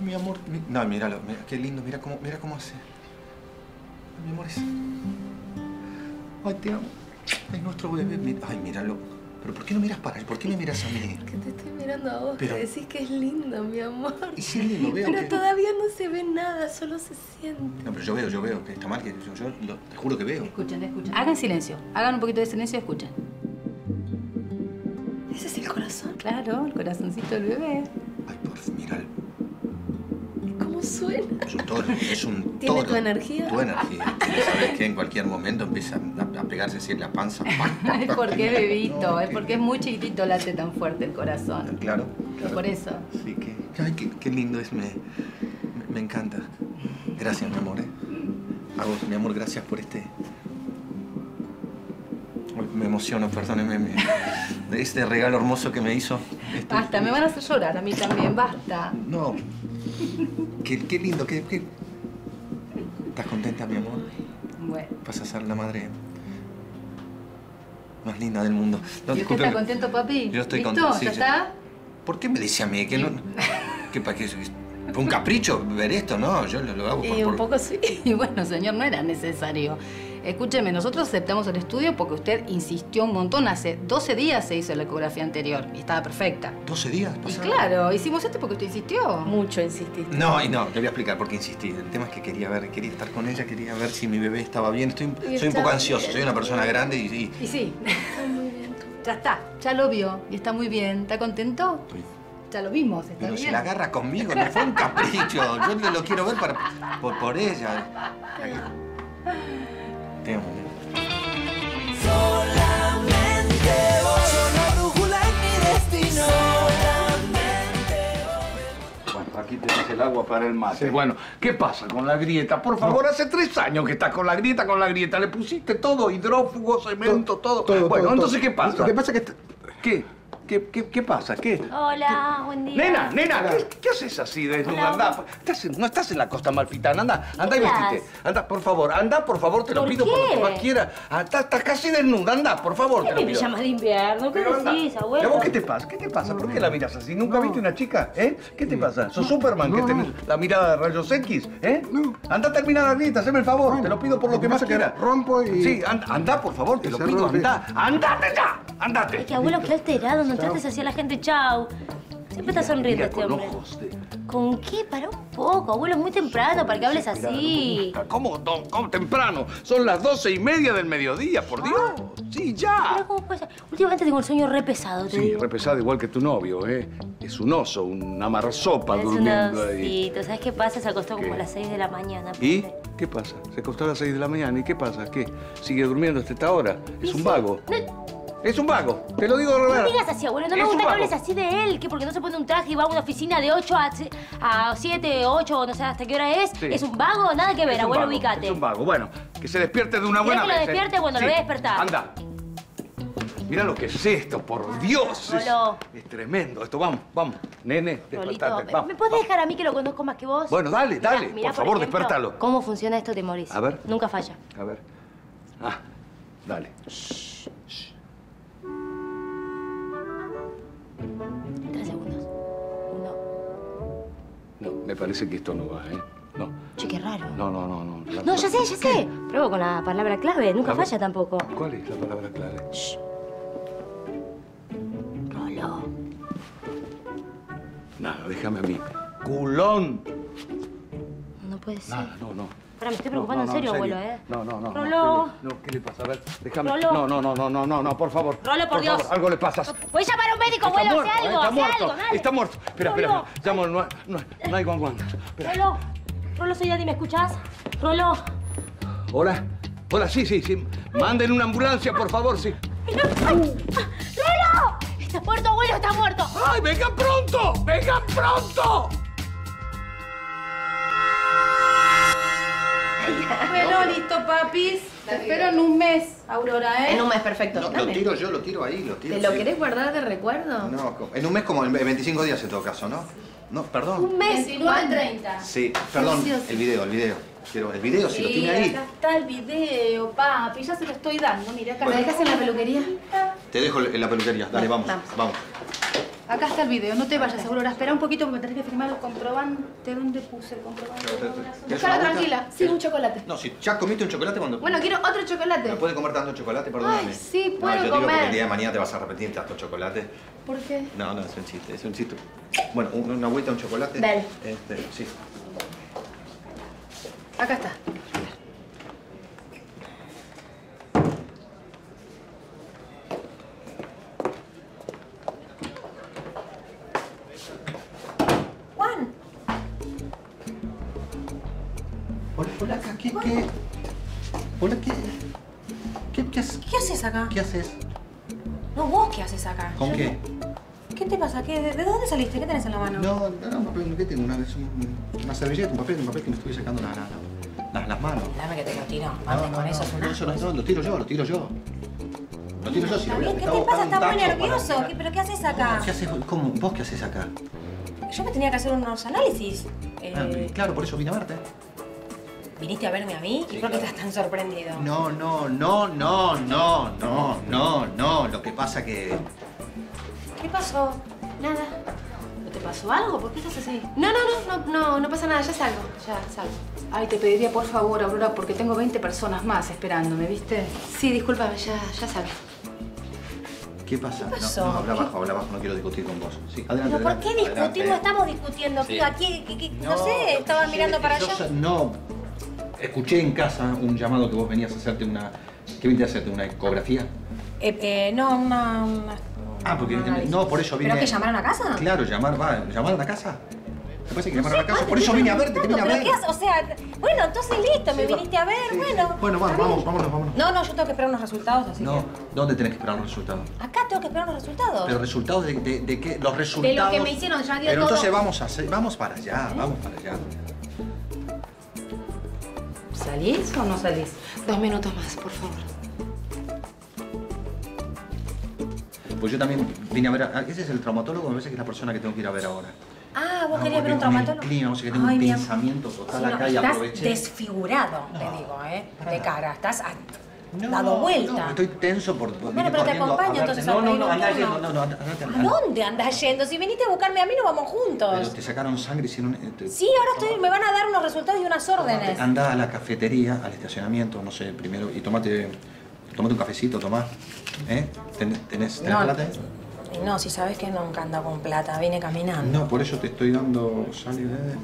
Mi amor, no, míralo, mira, qué lindo, mira cómo hace. Mi amor es... Ay, te amo. Es nuestro bebé. Mira, ay, míralo. Pero ¿por qué no miras para él? ¿Por qué me miras a mí? Que te estoy mirando a vos, pero... que decís que es lindo, mi amor. Y sí, lo veo. Pero que... todavía no se ve nada, solo se siente. No, pero yo veo, que está mal, que yo te juro que veo. Escuchen. Hagan silencio, hagan un poquito de silencio y escuchen. ¿Ese es el corazón? Claro, el corazoncito del bebé. Ay, porfa, míralo. Suena. Es un toro, es un toro. ¿Tiene tu energía? Tu energía. ¿Sabes qué? En cualquier momento empieza a pegarse así en la panza. Es porque es bebito, no, es porque es muy chiquitito, late tan fuerte el corazón. Claro, claro. Por eso. Sí, que... Ay, qué lindo es, me encanta. Gracias, mi amor, ¿eh? A vos, mi amor, gracias por este... Me emociono, perdóneme, este regalo hermoso que me hizo. Este... Basta, me van a hacer llorar a mí también, basta. No. Qué lindo, qué... ¿Estás contenta, mi amor? Bueno. Vas a ser la madre más linda del mundo. No, ¿y usted está contento, papi? Yo estoy contento. Sí, ¿ya está? ¿Por qué me dice a mí que no? ¿Qué para qué? ¿Fue un capricho ver esto? No, yo lo hago por... Y un poco sí. Y bueno, señor, no era necesario. Escúcheme, nosotros aceptamos el estudio porque usted insistió un montón. Hace 12 días se hizo la ecografía anterior y estaba perfecta. ¿12 días? Y claro, hicimos este porque usted insistió. Mucho insististe. No, y no, te voy a explicar por qué insistí. El tema es que quería estar con ella, quería ver si mi bebé estaba bien. Soy un poco ansioso, soy una persona grande y... Y sí. Está muy bien. Ya está, ya lo vio y está muy bien. ¿Está contento? Sí. Ya lo vimos, está bien. Pero se la agarra conmigo, no fue un capricho. Yo no lo quiero ver por ella. Te amo. Solamente vos. Soy la brújula en mi destino. Solamente vos. Bueno, aquí tenés el agua para el mate. Sí, bueno, ¿qué pasa con la grieta? Por favor, no. Hace 3 años que estás con la grieta. Le pusiste todo, hidrófugo, cemento, todo. Bueno, todo, entonces, ¿qué pasa? Lo que pasa es que... ¿Qué? ¿Qué pasa? ¿Qué? Hola, buen día. Nena, ¿qué haces así desnuda? Andá, no estás en la costa amalfitana, andá y vestite. Andá, por favor, te lo pido por lo que más quieras. Estás casi desnuda, andá, por favor, te lo pido. ¿Qué me llamas de invierno? ¿Qué decís, abuelo? ¿A vos qué te pasa? ¿Qué te pasa? ¿Por qué la miras así? ¿Nunca viste una chica? ¿Eh? ¿Qué te pasa? ¿Sos Superman que tenés la mirada de rayos X? ¿Eh? Andá a terminar la grieta, haceme el favor, te lo pido por lo que más quieras. Rompo y... Sí, andá, por favor, te lo pido, andá. ¡Andate ya! ¡Andate! Es que abuelo, qué alterado, no trates así a la gente, chau. Siempre está sonriendo este hombre. ¿Con qué? Pará un poco, abuelo, es muy temprano para que hables así. ¿Cómo temprano? Son las 12:30 del mediodía, por Dios. Sí, ya. Pero ¿cómo puede ser? Últimamente tengo el sueño re pesado, te digo. Sí, re pesado igual que tu novio, ¿eh? Es un oso, una marsopa durmiendo ahí. Sí, ¿sabes qué pasa? Se acostó como a las 6 de la mañana. ¿Y? ¿Qué pasa? Se acostó a las 6 de la mañana, ¿y qué pasa? ¿Qué? ¿Sigue durmiendo hasta esta hora? Es un vago. Es un vago, te lo digo de verdad. No digas así, abuelo, no me gusta que hables así de él, que porque no se pone un traje y va a una oficina de 8 a 7, 8, no sé hasta qué hora es. Sí. Es un vago, nada que ver, abuelo, ubícate. Es un vago, bueno, que se despierte de una buena vez. Que lo despierte cuando lo voy a despertar. Anda. Mira lo que es esto, por Dios. Es tremendo esto, vamos. Nene, despertate, vamos. ¿Me podés dejar a mí que lo conozco más que vos? Bueno, dale, por favor, despertalo. ¿Cómo funciona esto, te morís? A ver. Nunca falla. A ver. Ah, dale. Shh. 3 segundos. 1. No, me parece que esto no va, ¿eh? No. Che, qué raro. No. No, ya sé. Pruebo con la palabra clave. Nunca falla tampoco. ¿Cuál es la palabra clave? Shh. Rolo. Nada, déjame a mí. ¡Culón! No puede ser. Nada, no. Ahora me estoy preocupando en serio, abuelo, ¿eh? No. Rolo. No, ¿qué le pasa? A ver, déjame. Rolo. No, por favor. Rolo, por Dios. Favor, algo le pasa. Voy a llamar a un médico, abuelo, muerto, hace algo, dale. Está muerto. Espera. Llamo, no hay guanguán. Rolo, soy Adi, ¿me escuchás? Rolo. Hola, sí. Manden una ambulancia, por favor, sí. Rolo. Está muerto, abuelo, está muerto. ¡Ay, vengan pronto! Bueno, listo, papis. Te espero en un mes, Aurora, ¿eh? En un mes, perfecto. No, lo tiro ahí. ¿Te lo querés guardar de recuerdo? No, en un mes como en 25 días en todo caso, ¿no? No, perdón. Un mes, 29 a 30. Sí, perdón, el video. Quiero el video, si lo tiene ahí. Acá está el video, papi, ya se lo estoy dando. Mirá, acá. ¿Me dejas en la peluquería? Te dejo en la peluquería, dale, vamos. Acá está el video, no te vayas, seguro. Espera un poquito porque me tenés que firmar el comprobante. ¿Dónde puse el comprobante? Déjala tranquila, sin un chocolate. No, si ya comiste un chocolate cuando... Bueno, quiero otro chocolate. ¿No puede comer tanto chocolate? Perdóname. Ay, sí, puedo comer. No, yo digo porque el día de mañana te vas a arrepentir tanto chocolate. ¿Por qué? No, no, es un chiste, es un chiste. Bueno, una agüita, un chocolate. Dale. Sí. Acá está. Polaca, ¿Qué haces acá? ¿Qué haces? No, vos qué haces acá. ¿Con qué? ¿Qué te pasa? ¿De dónde saliste? ¿Qué tenés en la mano? No, un papel, ¿qué tengo? Una servilleta, un papel que me estuve sacando las manos. Dame que te lo tiro. Antes con eso es un asco. No, lo tiro yo. Lo tiro yo. ¿Qué te pasa? Estás muy nervioso. ¿Pero qué haces acá? ¿Qué haces? ¿Cómo? ¿Vos qué haces acá? Yo me tenía que hacer unos análisis. Claro, por eso vine a verte. ¿Viniste a verme a mí? Sí, ¿y por qué estás tan sorprendido? No. Lo que pasa que... ¿Qué pasó? Nada. ¿No te pasó algo? ¿Por qué estás así? No pasa nada. Ya salgo. Ay, te pediría por favor, Aurora, porque tengo 20 personas más esperándome, ¿viste? Sí, discúlpame, ya salgo. ¿Qué pasa? ¿Qué pasó? No, habla bajo, no quiero discutir con vos. Sí, adelante. ¿Pero por qué discutir? No estamos discutiendo, tío. Aquí, no sé, estaba mirando para allá. No. Escuché en casa un llamado que vos venías a hacerte una... ¿Qué viniste a hacerte? ¿Una ecografía? No, una... Ah, porque... No, por eso vine... ¿Pero que llamaron a casa? Claro, ¿llamaron a casa? Me parece que llamaron a casa. Por eso vine a verte, te vine a ver. ¿Pero qué haces? O sea... Bueno, entonces listo, me viniste a ver, bueno... Bueno, vámonos. No, yo tengo que esperar unos resultados, así que... No, ¿dónde tenés que esperar los resultados? Acá tengo que esperar los resultados. ¿Pero resultados de qué? Los resultados... De lo que me hicieron, ya dio todo... Pero entonces vamos para allá. ¿Salís o no salís? 2 minutos más, por favor. Pues yo también vine a ver... Ese es el traumatólogo, me parece que es la persona que tengo que ir a ver ahora. Ah, vos querías ver un traumatólogo. No sé, que tengo un pensamiento total acá y aproveché. Estás desfigurado, te digo, de cara. Estás dado vuelta. No, estoy tenso por... Bueno, pero te acompaño entonces a pedir un turno. No, andá yendo. ¿A dónde andás yendo? Si viniste a buscarme a mí, no vamos juntos. Pero te sacaron sangre y hicieron... Sí, ahora me van a dar unos resultados y unas órdenes. Andá a la cafetería, al estacionamiento, no sé, primero, y tomate un cafecito, tomá. ¿Tenés plata? No, si sabes que nunca ando con plata, vine caminando. No, por eso te estoy dando sale de...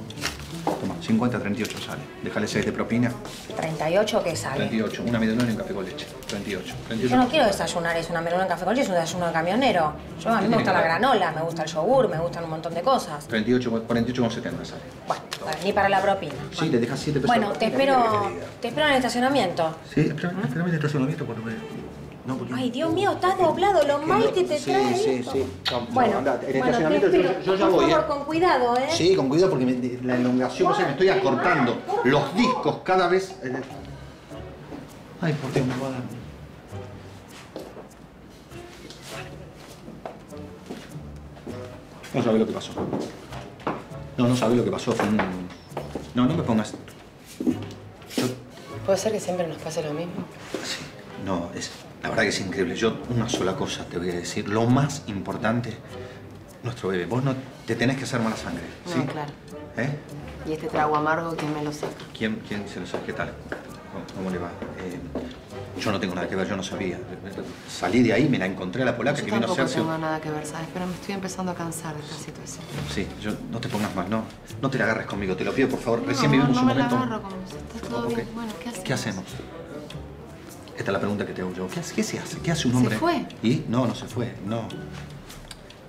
Toma, 50, 38 sale. Déjale 6 de propina. ¿38 qué sale? 38, una medialuna y un café con leche. 38. Yo no quiero desayunar, es una medialuna y un café con leche, es un desayuno de camionero. A mí me gusta la granola, me gusta el yogur, me gustan un montón de cosas. 48,70 sale. Bueno, ni para la propina. Sí, te dejas 7 pesos. Bueno, te espero en el estacionamiento. Sí, espérame en el estacionamiento cuando me... No, porque... Ay, Dios mío, estás doblado, lo mal que te trae. Sí. Bueno, andate. En el estacionamiento yo ya voy. Por favor, con cuidado, ¿eh? Sí, con cuidado porque la elongación, me estoy acortando los discos cada vez. Ay, por Dios, me va a dar. No sabés lo que pasó. No sabés lo que pasó. No me pongas. ¿Puede ser que siempre nos pase lo mismo? Sí. No, la verdad que es increíble. Yo una sola cosa te voy a decir. Lo más importante, nuestro bebé. Vos no te tenés que hacer mala sangre, ¿sí? No, claro. Y este trago amargo, ¿quién me lo saca? ¿Quién se lo saca? ¿Qué tal? ¿Cómo le va? Yo no tengo nada que ver, yo no sabía. Salí de ahí, me la encontré a la polaca que vino a hacerse... Yo tampoco tengo nada que ver, ¿sabes? Pero me estoy empezando a cansar de esta situación. Sí, yo no te pongas mal, no te la agarres conmigo, te lo pido, por favor. Recién vivimos un momento... No, me la agarro conmigo, estás todo bien. Bueno, ¿qué hacemos? Esta es la pregunta que te hago yo. ¿Qué se hace? ¿Qué hace un hombre? ¿Se fue? ¿Y? No se fue, no.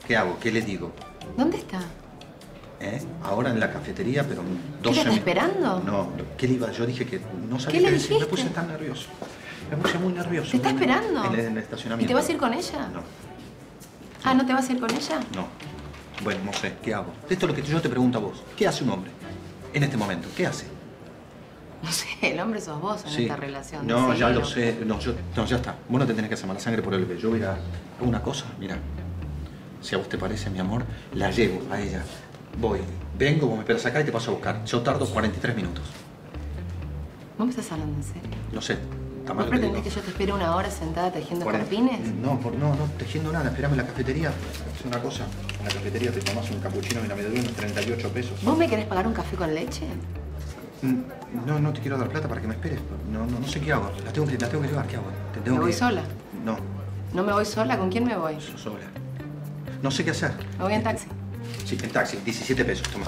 ¿Qué hago? ¿Qué le digo? ¿Dónde está? Ahora en la cafetería, pero... ¿Estás esperando? No, ¿qué le iba? Yo dije que no sabía qué decir. Me puse tan nervioso. Me puse muy nervioso. ¿Te está esperando? En el estacionamiento. ¿Y te vas a ir con ella? No. Ah, ¿no te vas a ir con ella? No. Bueno, no sé. ¿Qué hago? Esto es lo que yo te pregunto a vos. ¿Qué hace un hombre en este momento? ¿Qué hace? No sé, el hombre sos vos en esta relación. No, ya lo sé. No, ya está. Vos no te tenés que hacer mala sangre por el bebé. Yo voy a... Una cosa, mirá. Si a vos te parece, mi amor, la llevo a ella. Vengo, vos me esperas acá y te paso a buscar. Yo tardo 43 minutos. ¿Vos me estás hablando en serio? Lo sé. ¿Vos pretendés que yo te espere una hora sentada tejiendo carpines? No, no tejiendo nada. Esperame en la cafetería. Es una cosa. En la cafetería te tomás un cappuccino y la media de unos 38 pesos. ¿Vos me querés pagar un café con leche? No, no te quiero dar plata para que me esperes. No sé qué hago. La tengo que llevar. ¿Qué hago? ¿Me voy sola? No. ¿No me voy sola? ¿Con quién me voy? Yo sola. No sé qué hacer. ¿Me voy en taxi? Sí, en taxi. 17 pesos. Toma.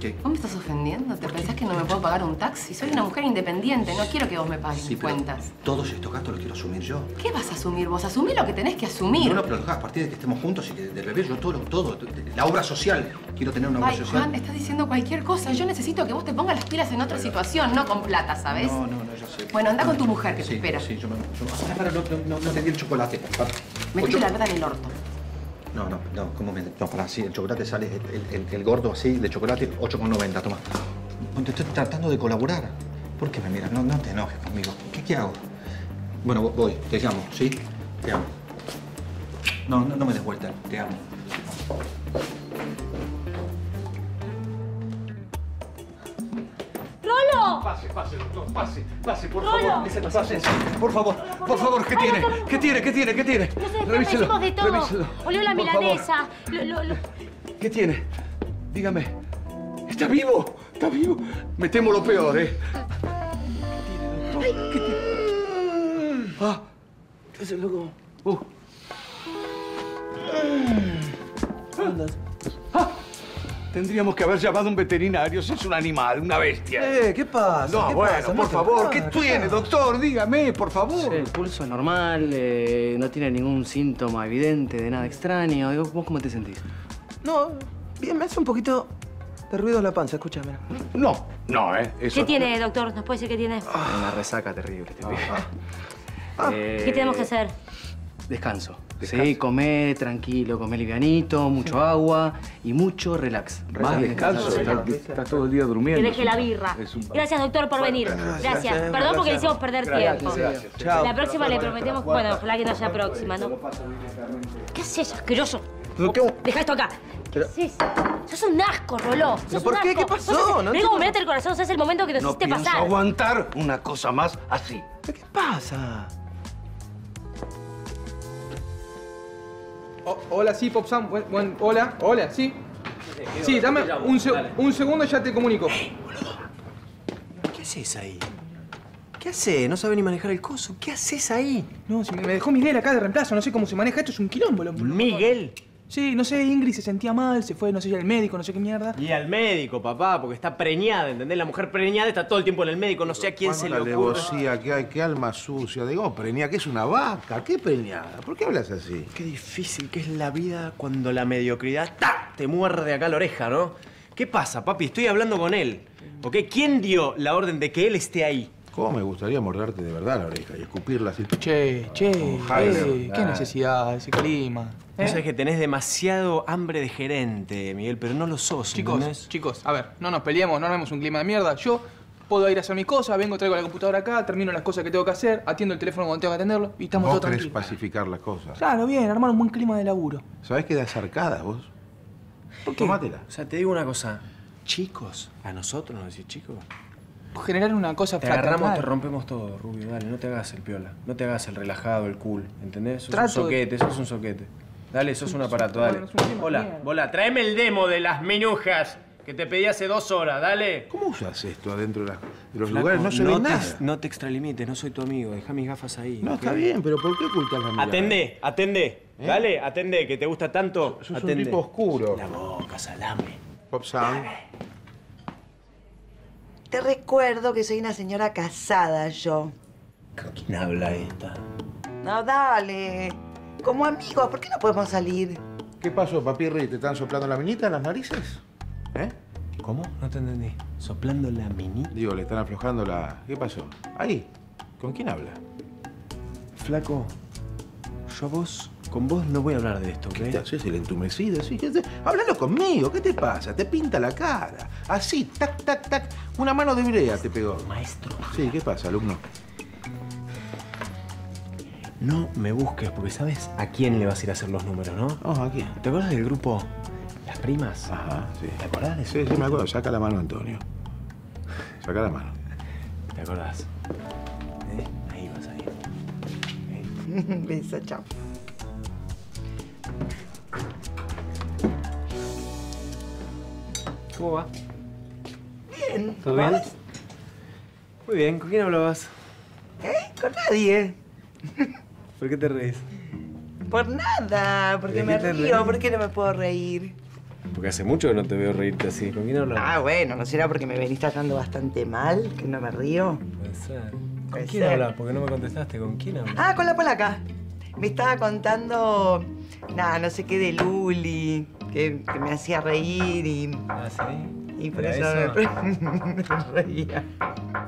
¿Qué? ¿Vos me estás ofendiendo? ¿Te pensás que no me puedo pagar un taxi? Soy una mujer independiente, no quiero que vos me pagues mis cuentas. Todos estos gastos los quiero asumir yo. ¿Qué vas a asumir vos? Asumí lo que tenés que asumir. No, pero a partir de que estemos juntos y que de revés yo todo. La obra social. Quiero tener una obra social. Juan, estás diciendo cualquier cosa. Yo necesito que vos te pongas las pilas en otra situación, no con plata, ¿sabes? No, ya sé. Bueno, anda con tu mujer que te espera. Sí, yo me... No te di el chocolate. Metiste la plata en el orto. No, ¿cómo me...? No, pará, sí, el chocolate sale, el gordo así, de chocolate, 8,90, toma. Te estoy tratando de colaborar. ¿Por qué me miras? No te enojes conmigo. ¿Qué hago? Bueno, voy, te llamo, ¿sí? Te amo. No me des vuelta, te amo. ¡Rolo! Pase, doctor, pase, por favor. Pase, por favor, ¿qué tiene? ¿Qué tiene? Revíselo, de todo. Olió la milanesa. ¿Qué tiene? Dígame. ¿Está vivo? Me temo lo peor, ¿eh? ¿Qué tiene, doctor? ¿Qué tiene? Ah, ¿qué es el loco? Tendríamos que haber llamado a un veterinario si es un animal, una bestia. ¿Qué pasa? ¿Qué pasa? Por favor, ¿qué tiene, doctor? Dígame, por favor. El pulso es normal, no tiene ningún síntoma evidente de nada extraño. ¿Vos cómo te sentís? No, bien, me hace un poquito de ruido en la panza, escúchame. No, eso... ¿Qué tiene, doctor? ¿Nos puede decir qué tiene? Una resaca terrible este pibe. ¿Qué tenemos que hacer? Descanso. Sí, comé tranquilo, comé livianito, mucho agua y mucho relax. Más descanso. Está todo el día durmiendo. Que deje la birra. Gracias, doctor, por venir. Gracias. Perdón porque le hicimos perder tiempo. Chao. La próxima le prometemos... Bueno, ojalá que no haya próxima, ¿no? ¿Qué haces, asqueroso? Deja esto acá. ¿Qué es eso? Sos un asco, Roló. ¿Por qué? ¿Qué pasó? Vengo a meterte el corazón. Ese es el momento que nos hiciste pasar. No pienso aguantar una cosa más así. ¿Qué pasa? Hola, sí, Popsan. Hola, sí. Sí, dame un segundo y ya te comunico. Boludo. ¿Qué haces ahí? ¿Qué haces? No sabe ni manejar el coso. ¿Qué haces ahí? No, si me dejó Miguel acá de reemplazo. No sé cómo se maneja esto. Es un quilombo, boludo. ¿Miguel? Sí, no sé. Ingrid se sentía mal. Se fue, no sé, al médico, no sé qué mierda. Y al médico, papá, porque está preñada, ¿entendés? La mujer preñada está todo el tiempo en el médico. No sé a quién se le ocurre. La alevosía que hay, qué alma sucia. Digo, preñada, que es una vaca. ¿Qué preñada? ¿Por qué hablas así? Qué difícil que es la vida cuando la mediocridad ¡tac! Te muerde acá la oreja, ¿no? ¿Qué pasa, papi? Estoy hablando con él, ¿ok? ¿Quién dio la orden de que él esté ahí? ¿Cómo me gustaría morderte de verdad la oreja y escupirla así? Che, qué necesidad, ese clima. No sabes que tenés demasiado hambre de gerente, Miguel, pero no lo sos. Chicos, a ver, no nos peleemos, no armemos un clima de mierda. Yo puedo ir a hacer mis cosas, vengo, traigo la computadora acá, termino las cosas que tengo que hacer, atiendo el teléfono cuando tengo que atenderlo y estamos todos tranquilos. ¿Vos querés pacificar las cosas? Claro, bien, armar un buen clima de laburo. ¿Sabés que das arcadas vos? ¿Por qué? Tomátela. O sea, te digo una cosa. Chicos, a nosotros nos decís chicos. Generar una cosa fraternal. Te agarramos, te rompemos todo, Rubio, dale, no te hagas el piola. No te hagas el relajado, el cool, ¿entendés? Sos un soquete. Dale, sos un aparato, dale. Hola, tráeme el demo de las minujas que te pedí hace 2 horas, dale. ¿Cómo usas esto adentro de los lugares? No se ve nada. No te extralimites, no soy tu amigo, dejá mis gafas ahí. No, está bien, pero ¿por qué ocultas la mirada? Atendé, dale, atendé, que te gusta tanto. Sos un tipo oscuro. La boca, salame. Popsan. Te recuerdo que soy una señora casada, yo. ¿Con quién habla esta? No, dale. Como amigos, ¿por qué no podemos salir? ¿Qué pasó, papirri? ¿Te están soplando la minita en las narices? ¿Eh? ¿Cómo? No te entendí. ¿Soplando la minita? Digo, le están aflojando la... ¿Qué pasó? Ahí. ¿Con quién habla? Flaco, yo a vos... Con vos no voy a hablar de esto, ¿ok? ¿Qué te haces el entumecido? ¿Sí? Háblalo conmigo, ¿qué te pasa? Te pinta la cara. Así, tac, tac, tac. Una mano de brea te pegó. Maestro. Sí, ¿qué pasa, alumno? No me busques, porque sabes a quién le vas a ir a hacer los números, ¿no? Oh, ¿a quién? ¿Te acuerdas del grupo Las Primas? Ajá, sí. ¿Te acordás de eso? Sí, me acuerdo. Saca la mano, Antonio. Saca la mano. ¿Te acordás? ¿Eh? Beso, chao. ¿Cómo va? Bien. ¿Todo bien? Muy bien. ¿Con quién hablabas? Con nadie. ¿Por qué te reís? Por nada. Porque me río. ¿Por qué no me puedo reír? Porque hace mucho que no te veo reírte así. ¿Con quién hablabas? Ah, bueno. ¿No será porque me venís tratando bastante mal que no me río? Puede ser. ¿Con quién hablabas? Porque no me contestaste. ¿Con quién hablabas? Ah, con la polaca. Me estaba contando... nada, no sé qué de Luli. Que me hacía reír y... ¿Ah, sí? Y por eso me reía.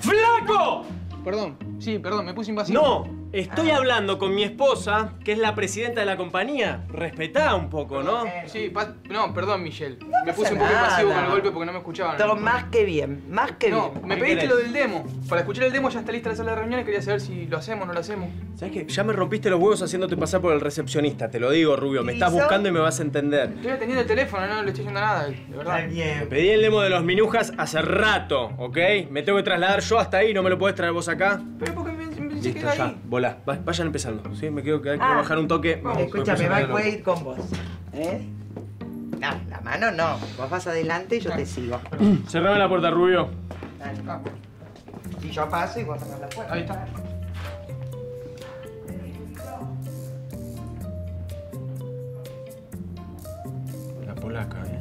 ¡Flaco! Perdón. Sí, perdón. Me puse invasivo. No. Estoy hablando con mi esposa, que es la presidenta de la compañía. Respetá un poco, ¿no? Sí, no, perdón, Michelle. No me puse un poco invasivo con el golpe porque no me escuchaban. Todo más que bien. Más que bien. No, me pediste lo del demo. Para escuchar el demo ya está lista la sala de reuniones. Quería saber si lo hacemos o no lo hacemos. ¿Sabes qué? Ya me rompiste los huevos haciéndote pasar por el recepcionista. Te lo digo, Rubio. Me estás buscando y me vas a entender. Estoy atendiendo el teléfono, no le estoy yendo a nada, de verdad. Bien. Me pedí el demo de los Minujas hace rato, ¿ok? Me tengo que trasladar yo hasta ahí. ¿No me lo podés traer vos acá? Pero porque listo, ya, volá. Vayan empezando, ¿sí? Me quedo que hay que bajar un toque. Vamos, escúchame, voy a ir con vos. ¿Eh? No, la mano no. Vos vas adelante y yo te sigo. Cerrame la puerta, Rubio. Dale, vamos. Y yo paso y vos cerrás la puerta. Ahí está. La polaca, ¿eh?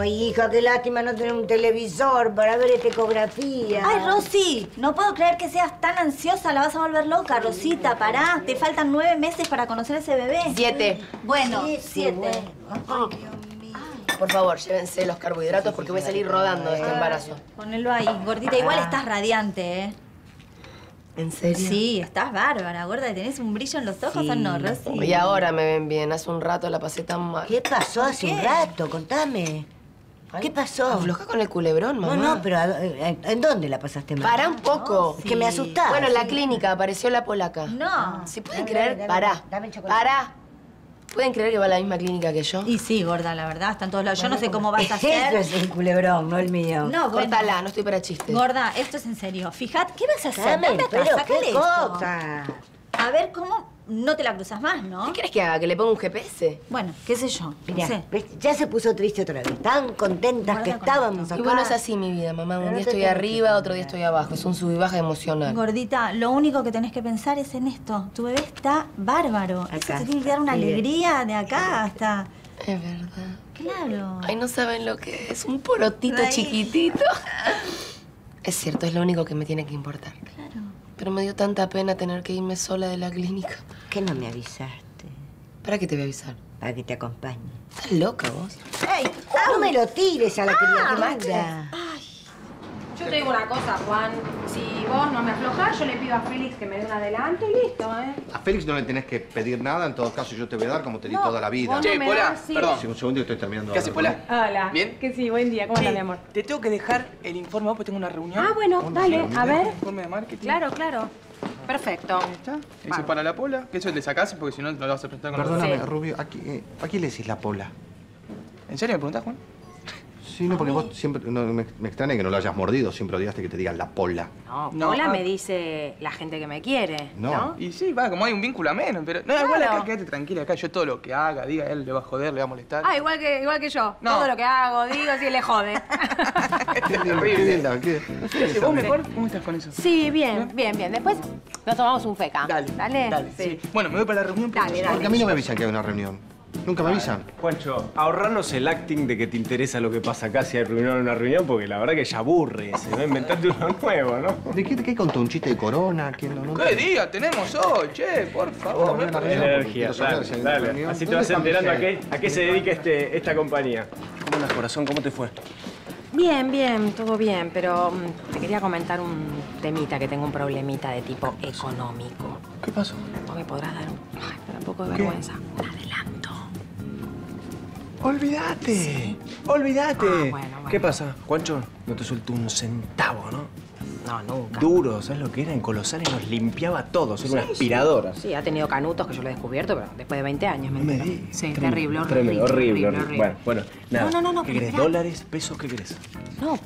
Ay, hija, qué lástima no tener un televisor para ver esta ecografía. Ay, Rosy, no puedo creer que seas tan ansiosa. La vas a volver loca, Rosita, pará. Te faltan 9 meses para conocer a ese bebé. 7. Bueno, 7. Bueno. Oh, Dios mío. Por favor, llévense los carbohidratos porque voy a salir rodando de este embarazo. Ponelo ahí, gordita. Igual estás radiante, ¿eh? ¿En serio? Sí, estás bárbara, gorda. ¿Tenés un brillo en los ojos o no, Rosy? Y ahora me ven bien. Hace un rato la pasé tan mal. ¿Qué pasó hace un rato? Contame. ¿Qué pasó? Aflojá con el culebrón, mamá. No, no, pero ¿en dónde la pasaste mal? Pará un poco. Es que me asustaba. Bueno, en la clínica apareció la polaca. No. Si pueden creer, pará. Dame chocolate. Pará. ¿Pueden creer que va a la misma clínica que yo? Y sí, gorda, la verdad, está en todos lados. Yo no sé cómo vas a hacer. Eso es el culebrón, no el mío. No, bueno. Córtala, no estoy para chistes. Gorda, esto es en serio. Fijate, ¿qué vas a hacer? Dame acá, sacale esto. A ver cómo no te la cruzas más, ¿no? ¿Qué querés que haga? ¿Que le ponga un GPS? Bueno, qué sé yo. Mirá, no sé. Ya se puso triste otra vez. Tan contentas que estábamos acá. Y bueno, es así mi vida, mamá. Un día estoy arriba, otro día estoy abajo. Es un sub y baja emocional. Gordita, lo único que tenés que pensar es en esto. Tu bebé está bárbaro. Eso te tiene que dar una alegría de acá hasta... Es verdad. Claro. Ay, no saben lo que es. Un porotito chiquitito. Es cierto, es lo único que me tiene que importar. Claro. Pero me dio tanta pena tener que irme sola de la clínica. ¿Por qué no me avisaste? ¿Para qué te voy a avisar? Para que te acompañe. ¿Estás loca vos? ¡Ey! ¡No me lo tires a la querida que manda! ¡Ay! Yo te digo una cosa, Juan. Si vos no me aflojás, yo le pido a Félix que me dé un adelanto y listo, ¿eh? A Félix no le tenés que pedir nada. En todo caso, yo te voy a dar como te di toda la vida. Che, Pola, perdón. Un segundo y estoy terminando. ¿Qué haces, Pola? Hola. ¿Bien? Que sí, buen día. ¿Cómo estás, mi amor? Te tengo que dejar el informe porque tengo una reunión. Ah, bueno, dale. A ver. Informe de marketing. Claro, claro. Perfecto. Ahí está. Eso para la Pola. Que eso le sacás porque si no, no lo vas a presentar con nosotros. Perdóname, Rubio. ¿A quién le decís la Pola? ¿En serio me preguntás, Juan? Sí, no, porque vos siempre... No, me extraña que no lo hayas mordido. Siempre odiaste que te digan la Pola. No, Pola me dice la gente que me quiere, ¿no? Y sí, va, como hay un vínculo a menos, pero... No, igual acá, quédate tranquila acá. Yo todo lo que haga, diga, él le va a joder, le va a molestar. Ah, igual que yo. No. Todo lo que hago, digo, sí, le jode. Es terrible. ¿Qué vos mejor? ¿Cómo estás con eso? Sí, bien. Después nos tomamos un feca. Dale. Sí. Bueno, me voy para la reunión. Dale. Porque a mí no me avisan que hay una reunión. Nunca me avisan. Juancho, ahorranos el acting de que te interesa lo que pasa acá si hay reunión o una reunión, porque la verdad que ya aburre. Se va a inventarte uno nuevo, ¿no? ¿De qué contó? ¿Un chiste de Corona? ¿Qué día tenemos hoy, che? Por favor. Energía, dale. Así te vas enterando a qué se dedica esta compañía. ¿Cómo andas, corazón? ¿Cómo te fue? Bien, todo bien, pero te quería comentar un temita, que tengo un problemita de tipo económico. ¿Qué pasó? No me podrás dar un poco de vergüenza. ¡Olvídate! Sí. ¡Olvídate! Ah, bueno. ¿Qué pasa, Juancho? No te suelto un centavo, ¿no? No, nunca. Duro, ¿sabes lo que era? En Colosales nos limpiaba todo, era una aspiradora. Sí, ha tenido canutos que yo lo he descubierto, pero después de 20 años. Me di. Sí, terrible, horrible. Bueno, nada. No. ¿Qué querés? ¿Dólares? ¿Pesos? ¿Qué querés? No,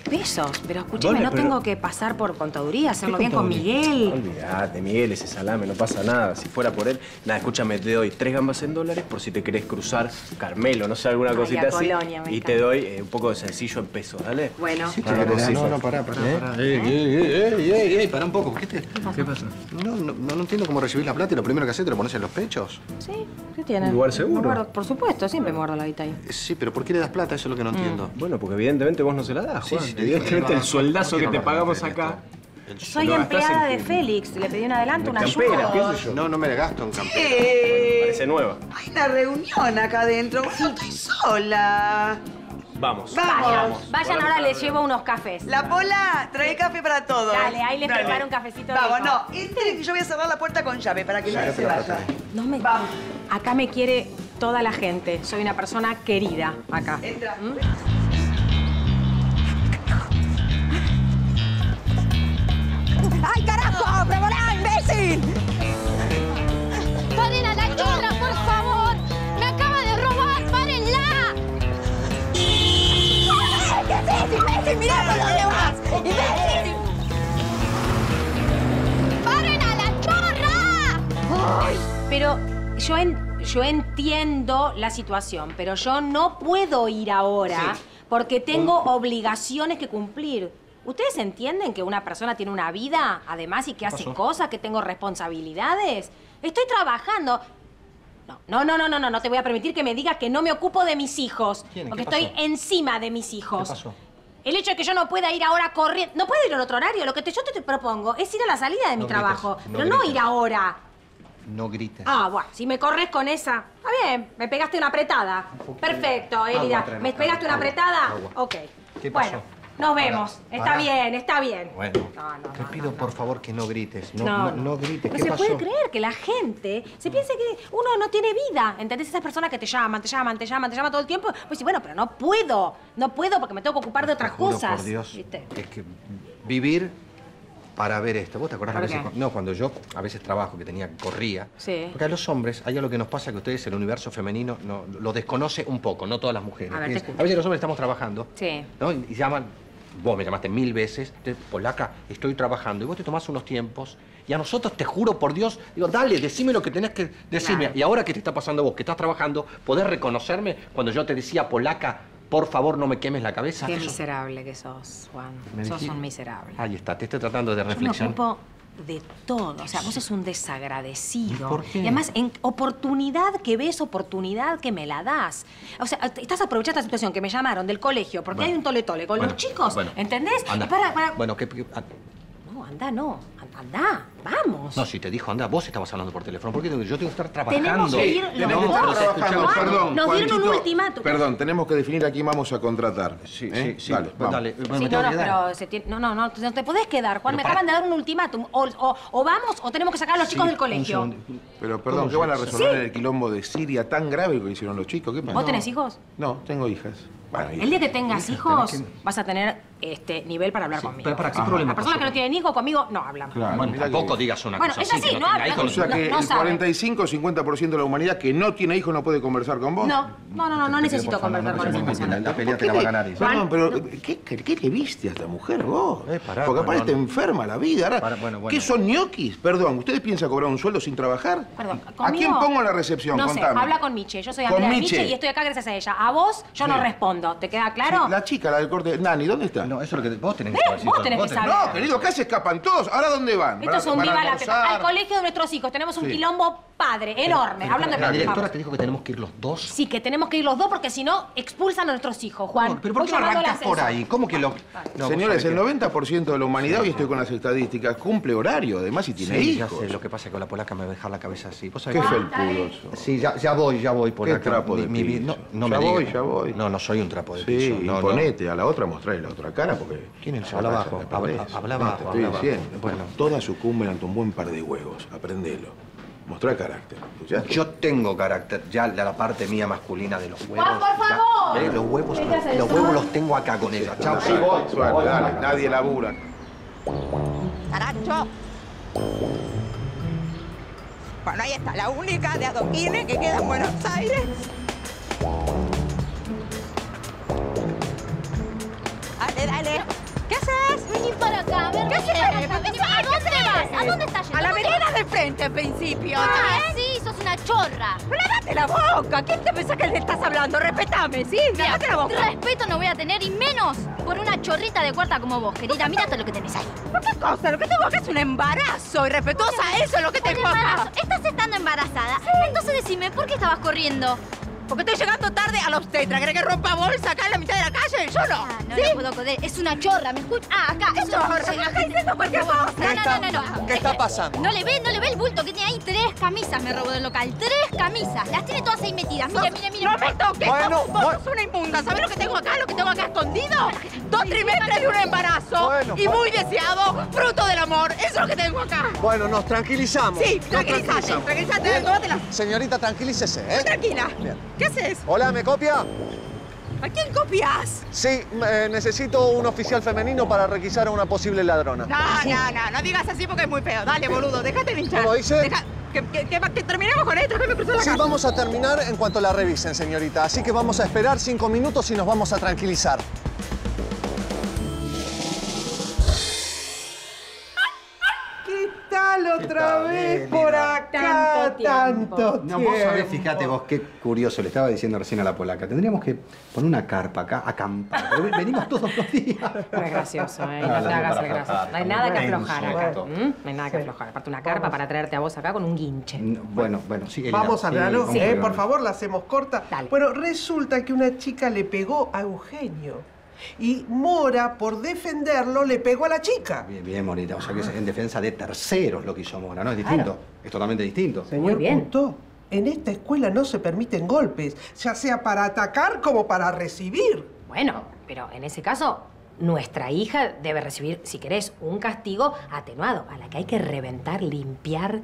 pesos. Pero escúchame, no tengo que pasar por contaduría, hacerlo bien con Miguel. Olvídate, Miguel, ese salame, no pasa nada. Si fuera por él, nada, escúchame, te doy 3 gambas en dólares por si te querés cruzar Carmelo, no sé, alguna cosita así. Y te doy un poco de sencillo en pesos, ¿dale? Bueno. No, pará. Ey, pará un poco. ¿Qué pasa? No entiendo cómo recibís la plata y lo primero que haces te lo pones en los pechos. Sí, ¿qué tiene? Igual seguro. Por supuesto, siempre me guardo la guita ahí. Sí, pero ¿por qué le das plata? Eso es lo que no entiendo. Bueno, porque evidentemente vos no se la das, Juan. Sí, evidentemente el sueldazo que te pagamos acá. Soy empleada de Félix. Le pedí un adelanto, una ayuda. No me la gasto en campera. Parece nueva. Hay una reunión acá adentro. No estoy sola. Vamos. Vayan, ahora les llevo unos cafés. La Pola, trae café para todos. Dale, ahí les preparo un cafecito. Vamos, no. Entren que yo voy a cerrar la puerta con llave para que nadie se vaya. No me... Vamos. Acá me quiere toda la gente. Soy una persona querida acá. Entra. ¡Ay, carajo! ¡Me volá, imbécil! ¡Paren a la churra, por favor! ¡Me acaba de robar! ¡Párenla! ¿Qué haces, imbécil? ¡Mirá por dónde vas! ¡Imbécil! ¡Paren a la churra! ¡Ay! Pero yo entiendo la situación, pero yo no puedo ir ahora porque tengo obligaciones que cumplir. ¿Ustedes entienden que una persona tiene una vida, además, y que hace cosas, que tengo responsabilidades? Estoy trabajando. No te voy a permitir que me digas que no me ocupo de mis hijos. Porque estoy encima de mis hijos. ¿Qué pasó? El hecho de que yo no pueda ir ahora corriendo... No puedo ir en otro horario. Lo que yo te propongo es ir a la salida de mi trabajo. Pero no ir ahora. No grites. Ah, bueno, si me corres con esa... Está bien, me pegaste una apretada. Perfecto, Elida. ¿Me pegaste una apretada? Ok. ¿Qué pasó? Bueno. Nos vemos. Está bien. Bueno, te pido por favor que no grites. No grites. No se puede creer que la gente se piense que uno no tiene vida. ¿Entendés? Esas personas que te llaman todo el tiempo. Pues sí, bueno, pero no puedo porque me tengo que ocupar de otras cosas. Por Dios, es que vivir para ver esto. ¿Vos te acordás? Cuando yo a veces trabajo, que corría. Sí. Porque a los hombres hay algo que nos pasa que ustedes, el universo femenino, lo desconoce un poco, no todas las mujeres. A ver, a veces los hombres estamos trabajando. Sí. ¿No? Y llaman... Vos me llamaste 1000 veces, Polaca, estoy trabajando. Y vos te tomás unos tiempos. Y a nosotros, te juro por Dios, digo, dale, decime lo que tenés que decirme. Claro. Y ahora que te está pasando vos, que estás trabajando, ¿podés reconocerme cuando yo te decía, Polaca, por favor, no me quemes la cabeza? Qué miserable que sos, Juan. Sos un miserable. Ahí está, te estoy tratando de reflexionar. Yo me ocupo de todo. O sea, vos sos un desagradecido. ¿Por qué? Y además, en oportunidad que ves, oportunidad que me la das. O sea, estás aprovechando esta situación que me llamaron del colegio porque hay un tole-tole con los chicos, ¿entendés? Anda. Y para... Bueno, que... No, anda, no. Andá, vamos. No, si te dijo andá, vos estabas hablando por teléfono. ¿Por qué yo tengo que estar trabajando? Tenemos que ir perdón, nos dieron un ultimátum. Perdón, tenemos que definir a quién vamos a contratar. Sí. Dale. No te podés quedar, Juan. Me acaban de dar un ultimátum. O vamos o tenemos que sacar a los chicos del colegio. Pero perdón, ¿qué van a resolver el quilombo de Siria tan grave que hicieron los chicos? ¿Qué pasa? ¿Vos tenés hijos? No, tengo hijas. Bueno, el día que tengas hijos, vas a tener este nivel para hablar conmigo. ¿Para qué problema? Las personas que no tienen hijos conmigo no hablan. Claro, bueno, tampoco digas una cosa así. Bueno, es así, no hablan. O sea que el 45 o 50% de la humanidad que no tiene hijos no puede conversar con vos. No necesito conversar con esa persona. La pelea te la va a ganar. Perdón, pero ¿qué le viste a esta mujer vos? Porque aparte te enferma la vida. ¿Qué son ñoquis? Perdón, ¿ustedes piensan cobrar un sueldo sin trabajar? Perdón, ¿a quién pongo la recepción? No sé, habla con Miche. Yo soy Andrea Miche y estoy acá gracias a ella. A vos yo no respondo. ¿Te queda claro? Sí, la chica, la del corte. Nani, ¿dónde está? No, eso es lo que vos tenés que saber. Vos tenés que saber. No, querido, acá se escapan todos. ¿Ahora dónde van? Esto es un viva la pepa. Al colegio de nuestros hijos tenemos un quilombo padre, enorme. Hablando de... La directora te dijo que tenemos que ir los dos. Sí, que tenemos que ir los dos porque si no expulsan a nuestros hijos, Juan. ¿Pero por qué arrancas por ahí? ¿Cómo que lo...? Señores, el 90% de la humanidad, hoy estoy con las estadísticas, cumple horario, además, y tiene hijos. Sí, ya sé. Lo que pasa es que con la Polaca me va a dejar la cabeza así. Qué felpudoso. Sí, ya voy, Polaca. Qué trapo de piso. Ya voy. No soy un trapo de piso. Sí, imponete a la otra, mostrarle la otra cara porque... ¿Quién es? Habla abajo. Habla abajo. Te estoy diciendo. Todas sucumben ante un buen par de huevos. Aprendelo. Mostrá carácter. ¿Escuchaste? Yo tengo carácter. Ya la parte mía masculina de los huevos. ¡Juan, por favor! Los huevos los tengo acá con ella. Chao. Sí, voy. Dale, nadie labura. ¡Caracho! Bueno, ahí está. La única de adoquines que queda en Buenos Aires. Dale. ¿A dónde vas? ¿A dónde estás yendo? A la vereda de frente, al principio. Ah, sí, sos una chorra. ¡Lávate la boca! ¿Quién te pensás que le estás hablando? Respetame, ¿sí? Lávate la boca. Respeto no voy a tener, y menos por una chorrita de cuarta como vos, querida. Mira todo lo que tenés ahí. ¿Por qué cosa? Lo que te boca es un embarazo irrespetuosa. Eso es lo que te boca. Estás estando embarazada. Sí. Entonces decime, ¿por qué estabas corriendo? Porque estoy llegando tarde a la obstetra. ¿Crees que rompa bolsa acá en la mitad de la calle? Yo no. Ah, no, ¿sí? No puedo joder. Es una chorra, ¿me escuchas? Ah, acá. Es una chorra. Me está diciendo cualquier cosa. No. ¿Qué está pasando? No le ve el bulto que tiene ahí. 3 camisas me robó del local. 3 camisas. Las tiene todas ahí metidas. Mire. No me toques. Bueno, vos sos una inmunda. ¿Sabés lo que tengo acá? ¿Lo que tengo acá escondido? 2 trimestres de un embarazo. Bueno, y muy deseado, fruto del amor. Eso es lo que tengo acá. Bueno, nos tranquilizamos. Sí, tranquilízate. Señorita, tranquilícese, ¿eh? Tranquila. Bien. ¿Qué haces? Hola, ¿me copia? ¿A quién copias? Sí, necesito un oficial femenino para requisar a una posible ladrona. No digas así porque es muy feo. Dale, boludo, déjate de hinchar. ¿Cómo dice? Que terminemos con esto, que me cruzó la cara. Sí, vamos a terminar en cuanto la revisen, señorita. Así que vamos a esperar 5 minutos y nos vamos a tranquilizar. Otra vez por acá, tanto tiempo. No, vos sabés, fíjate vos qué curioso, le estaba diciendo recién a la polaca. Tendríamos que poner una carpa acá, acampar. Venimos todos los días. No es gracioso, ¿eh? No te hagas el gracioso. No hay nada que aflojar acá. No hay nada que aflojar. Aparte una carpa para traerte a vos acá con un guinche. Bueno, sí. Vamos a hablarlo, por favor, la hacemos corta. Dale. Bueno, resulta que una chica le pegó a Eugenio. Y Mora, por defenderlo, le pegó a la chica. Bien, Morita. O sea que es en defensa de terceros lo que hizo Mora, ¿no? Es distinto. Claro. Es totalmente distinto. Señor, punto. En esta escuela no se permiten golpes, ya sea para atacar como para recibir. Bueno, pero en ese caso, nuestra hija debe recibir, si querés, un castigo atenuado, a la que hay que reventar, limpiar.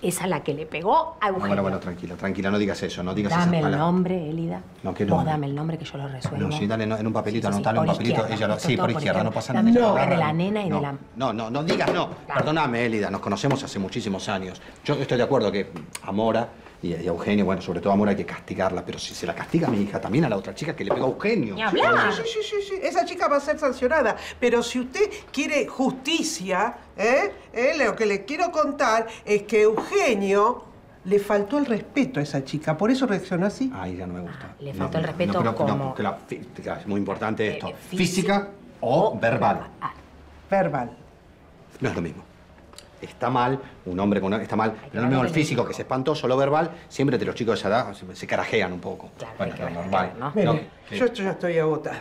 Es a la que le pegó a Eugenio. Bueno, tranquila, no digas eso, no digas eso. Dame el nombre, Elida. No, que no. Vos dame el nombre que yo lo resuelvo. No, sí, dale en un papelito, anotale en un papelito. Sí, por izquierda, no pasa nada. No, de la nena y de la... No digas no. Perdóname, Elida, nos conocemos hace muchísimos años. Yo estoy de acuerdo que a Mora y a Eugenio, bueno, sobre todo a Mora hay que castigarla, pero si se la castiga a mi hija, también a la otra chica que le pegó a Eugenio. ¡Ni hablar! Sí, esa chica va a ser sancionada. Pero si usted quiere justicia, lo que le quiero contar es que Eugenio le faltó el respeto a esa chica. ¿Por eso reaccionó así? Ay, ya no me gusta. Le faltó el respeto como... Es muy importante esto. Física o verbal. Verbal. No es lo mismo. Está mal, un hombre con... Está mal, pero no mismo el físico, que es espantoso, lo verbal. Siempre entre los chicos de esa edad se carajean un poco. Claro, bueno, es lo normal. Yo ya estoy agotada.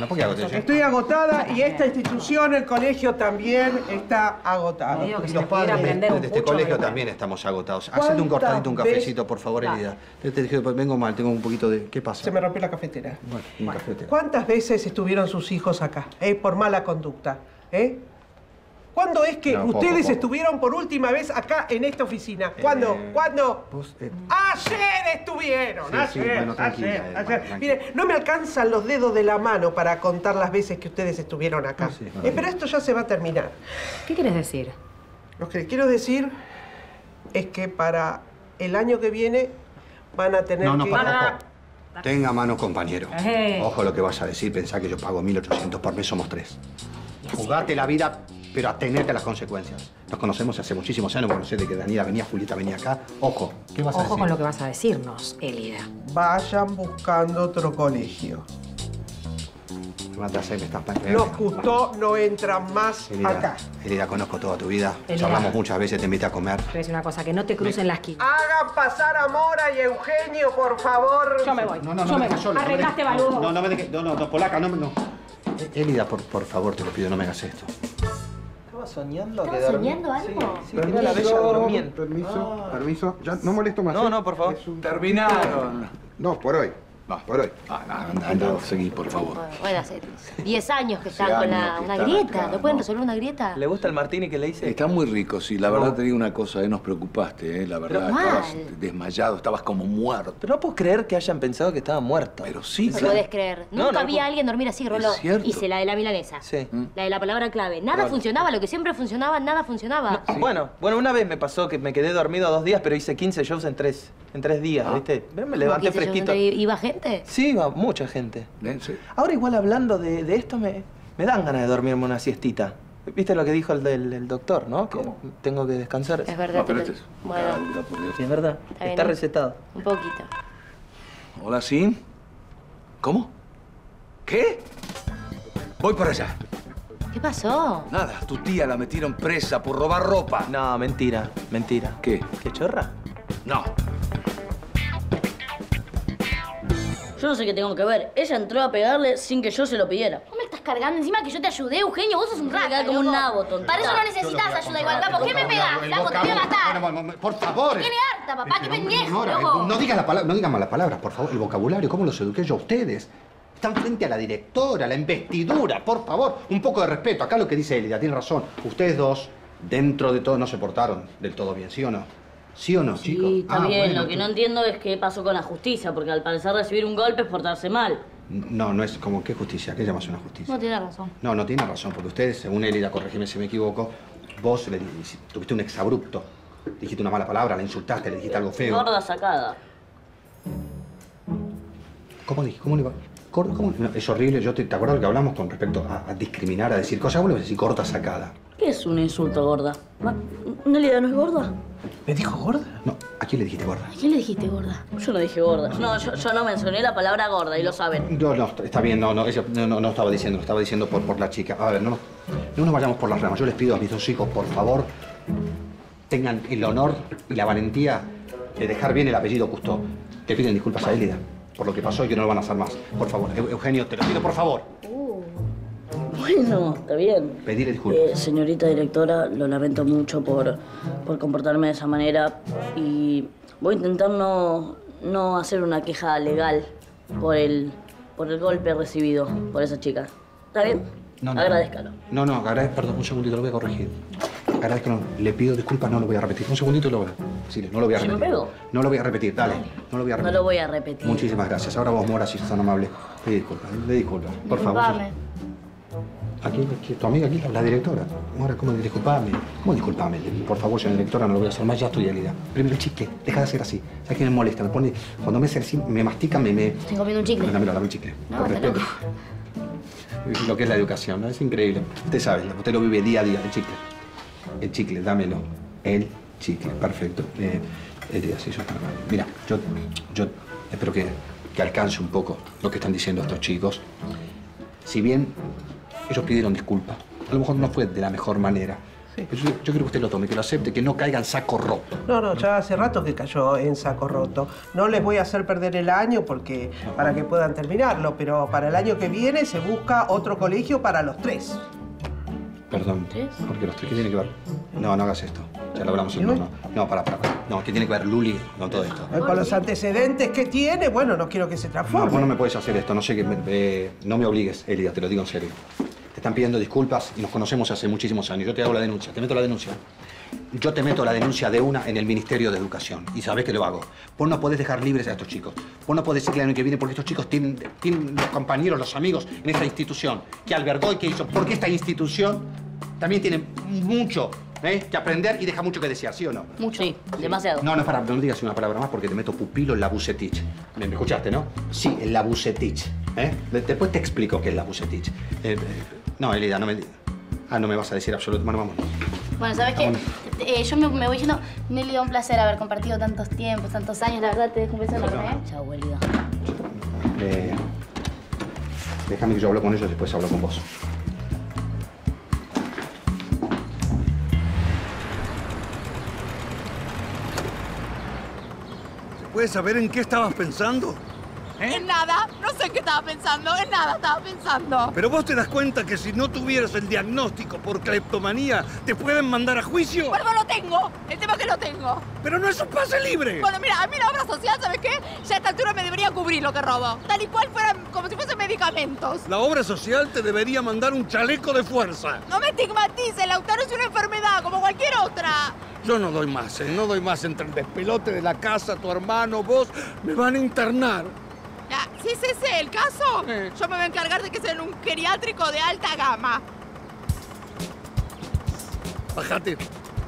No, ¿por qué agotada? Estoy agotada y esta institución, el colegio, también está agotado. Los padres de este colegio también estamos agotados. Hacete un cortadito, un cafecito, por favor, Elida. Vengo mal, tengo un poquito de... ¿Qué pasa? Se me rompió la cafetera. Bueno, ¿cuántas veces estuvieron sus hijos acá? Por mala conducta, ¿Cuándo es que ustedes estuvieron por última vez acá en esta oficina? ¿Cuándo? ¡Ayer estuvieron! Sí, ayer. Mire, no me alcanzan los dedos de la mano para contar las veces que ustedes estuvieron acá. Pero esto ya se va a terminar. ¿Qué quieres decir? Lo que quiero decir es que para el año que viene van a tener que... Tenga mano, compañero. Ojo lo que vas a decir. Pensá que yo pago 1.800 por mes, somos 3. Jugate la vida... pero atenerte a las consecuencias. Nos conocemos hace muchísimos años, porque no sé de que Daniela venía, Julieta venía acá. Ojo, ¿qué vas a decir? Ojo con lo que vas a decirnos, Elida. Vayan buscando otro colegio. Los Custó no entran más acá. Elida, conozco toda tu vida. Charlamos muchas veces, te invito a comer. Te voy a decir una cosa, que no te crucen las esquinas. Hagan pasar a Mora y Eugenio, por favor. Yo me voy. No, yo me voy. Arreglaste, baludo. No me dejes. No, polaca, no. Elida, por favor, te lo pido, no me hagas esto. Soñando. ¿Estaba soñando algo? Sí, permiso, la bella durmiendo. Permiso. Ya, no molesto más. No, por favor. Terminaron. No, por hoy. Anda, seguí, por favor. Bueno, hace 10 años que están con una grieta. ¿No pueden resolver una grieta? ¿Le gusta el martini que le hice? Está muy rico, sí. La verdad te digo una cosa, nos preocupaste, la verdad. Estabas desmayado, estabas como muerto. Pero no puedo creer que hayan pensado que estaba muerta. Pero sí. No podés creer. Nunca vi a alguien dormir así, Roló. Hice la de la milanesa. Sí. La de la palabra clave. Nada funcionaba, lo que siempre funcionaba, nada funcionaba. Bueno, una vez me pasó que me quedé dormido 2 días, pero hice 15 shows en 3 días, ¿viste? Me levanté fresquito. ¿Iba gente? Sí, mucha gente. Ahora igual hablando de esto me dan ganas de dormirme una siestita. Viste lo que dijo el doctor, ¿no? ¿Cómo? Que tengo que descansar. Es verdad. No, pero este es... Bueno. Cabrera, por Dios. Sí, es verdad. Está recetado. Un poquito. Hola, ¿sí? ¿Cómo? ¿Qué? Voy para allá. ¿Qué pasó? Nada, tu tía la metieron presa por robar ropa. No, mentira, mentira. ¿Qué? ¿Qué chorra? No. Yo no sé qué tengo que ver. Ella entró a pegarle sin que yo se lo pidiera. Cargando encima que yo te ayudé, Eugenio. Vos sos un rata, como un nabo, tonto. Para eso no necesitas ayuda igual, papá. ¿Por qué me pegás? Flaco, te voy a matar. Bueno, por favor. Tiene harta, papá. Qué pendejo, loco. No digas malas palabras, por favor. El vocabulario, ¿cómo los eduqué yo a ustedes? Están frente a la directora, la investidura. Por favor, un poco de respeto. Acá lo que dice Elida, tiene razón. Ustedes dos, dentro de todo, no se portaron del todo bien, ¿sí o no? ¿Sí o no, chicos? Sí, está bien. Bueno, lo que no entiendo es qué pasó con la justicia, porque al parecer recibir un golpe es portarse mal. No, no es como, ¿qué justicia? ¿Qué llamas una justicia? No tiene razón. No, no tiene razón, porque ustedes, según Elida, corregime si me equivoco, vos le tuviste un exabrupto. Dijiste una mala palabra, la insultaste, le dijiste algo feo. Gorda sacada. ¿Cómo dije? ¿Cómo le va? ¿Corda? ¿Cómo? No, es horrible, yo te acuerdas que hablamos con respecto a discriminar, a decir cosas. Vos le vas a decir gorda sacada. ¿Qué es un insulto, gorda? ¿No, Elida, no es gorda? ¿Me dijo gorda? No, ¿a quién le dijiste gorda? ¿A quién le dijiste gorda? Yo no dije gorda. No, yo no mencioné la palabra gorda y lo saben. No, está bien, no estaba diciendo, lo estaba diciendo por la chica. A ver, no nos vayamos por las ramas. Yo les pido a mis dos hijos, por favor, tengan el honor y la valentía de dejar bien el apellido Cousteau. Te piden disculpas a Elida por lo que pasó y que no lo van a hacer más. Por favor, Eugenio, te lo pido, por favor. Bueno, está bien. Pedirle disculpas. Señorita directora, lo lamento mucho por comportarme de esa manera y voy a intentar no hacer una queja legal por el golpe recibido por esa chica. ¿Está bien? No, agradezcalo. No, agradezco. Perdón, un segundito, lo voy a corregir. Agradezcalo. Le pido disculpas, no lo voy a repetir. Un segundito y lo voy a decirle. No lo voy a repetir. ¿Me pego? No lo voy a repetir, dale. No lo voy a repetir. No lo voy a repetir. Muchísimas gracias. Ahora vos, Mora, si sos tan amable. Pedí disculpas, le disculpas. Por favor. Aquí, tu amiga, aquí, la directora. Ahora, ¿cómo disculpame? ¿Cómo disculpame? Por favor, señora directora, no lo voy a hacer más, ya estoy herida. Primero el chicle, deja de hacer así. ¿Sabes qué me molesta? Me pone, cuando me hace así, me mastica, me... Estoy comiendo un chicle. Dame un chicle, no, por respeto. Lo que es la educación, ¿no? Es increíble. Usted sabe, usted lo vive día a día, el chicle. El chicle, dámelo. El chicle, perfecto. Así, yo para... Mira, yo espero que alcance un poco lo que están diciendo estos chicos. Si bien... ellos pidieron disculpas. A lo mejor no fue de la mejor manera. Sí. Pero yo creo que usted lo tome, que lo acepte, que no caiga en saco roto. No, ya hace rato que cayó en saco roto. No les voy a hacer perder el año porque para que puedan terminarlo, pero para el año que viene se busca otro colegio para los tres. Perdón, porque los tres, ¿qué tiene que ver? No hagas esto. Ya lo hablamos en turno. No, para. No, ¿qué tiene que ver Luli con todo esto? Con los antecedentes que tiene, bueno, no quiero que se transforme. No, vos no me podés hacer esto. No sé qué... no me obligues, Elida, te lo digo en serio. Te están pidiendo disculpas y nos conocemos hace muchísimos años. Yo te hago la denuncia, te meto la denuncia. Yo te meto la denuncia de una en el Ministerio de Educación. Y sabés que lo hago. Vos no podés dejar libres a estos chicos. Vos no podés decir el año que viene porque estos chicos tienen los compañeros, los amigos en esta institución que albergó y que hizo. Porque esta institución también tiene mucho que aprender y deja mucho que desear, ¿sí o no? Mucho. Sí, demasiado. No digas una palabra más porque te meto pupilo en la Bucetich. ¿Me escuchaste, no? Sí, en la Bucetich. Después te explico qué es la Bucetich. No, Elida, no me... no me vas a decir absolutamente. Bueno, vamos. Bueno, ¿sabes qué? Yo me voy yendo. Nelly, un placer haber compartido tantos tiempos, tantos años. La verdad, te dejo un beso enorme, ¿eh? Chao, Elida. Déjame que yo hablo con ellos, después hablo con vos. ¿Se puede saber en qué estabas pensando? ¿Eh? En nada. No sé en qué estaba pensando. En nada estaba pensando. Pero vos te das cuenta que si no tuvieras el diagnóstico por cleptomanía, te pueden mandar a juicio. Bueno, lo tengo. El tema es que lo tengo. Pero no es un pase libre. Bueno, mira, a mí la obra social, ¿sabes qué? Ya a esta altura me debería cubrir lo que robo. Tal y cual fueran como si fuesen medicamentos. La obra social te debería mandar un chaleco de fuerza. No me estigmatices, Lautaro, es una enfermedad como cualquier otra. Yo no doy más, ¿eh? No doy más. Entre el despelote de la casa, tu hermano, vos, me van a internar. Si es ese el caso, yo me voy a encargar de que sea en un geriátrico de alta gama. Bájate.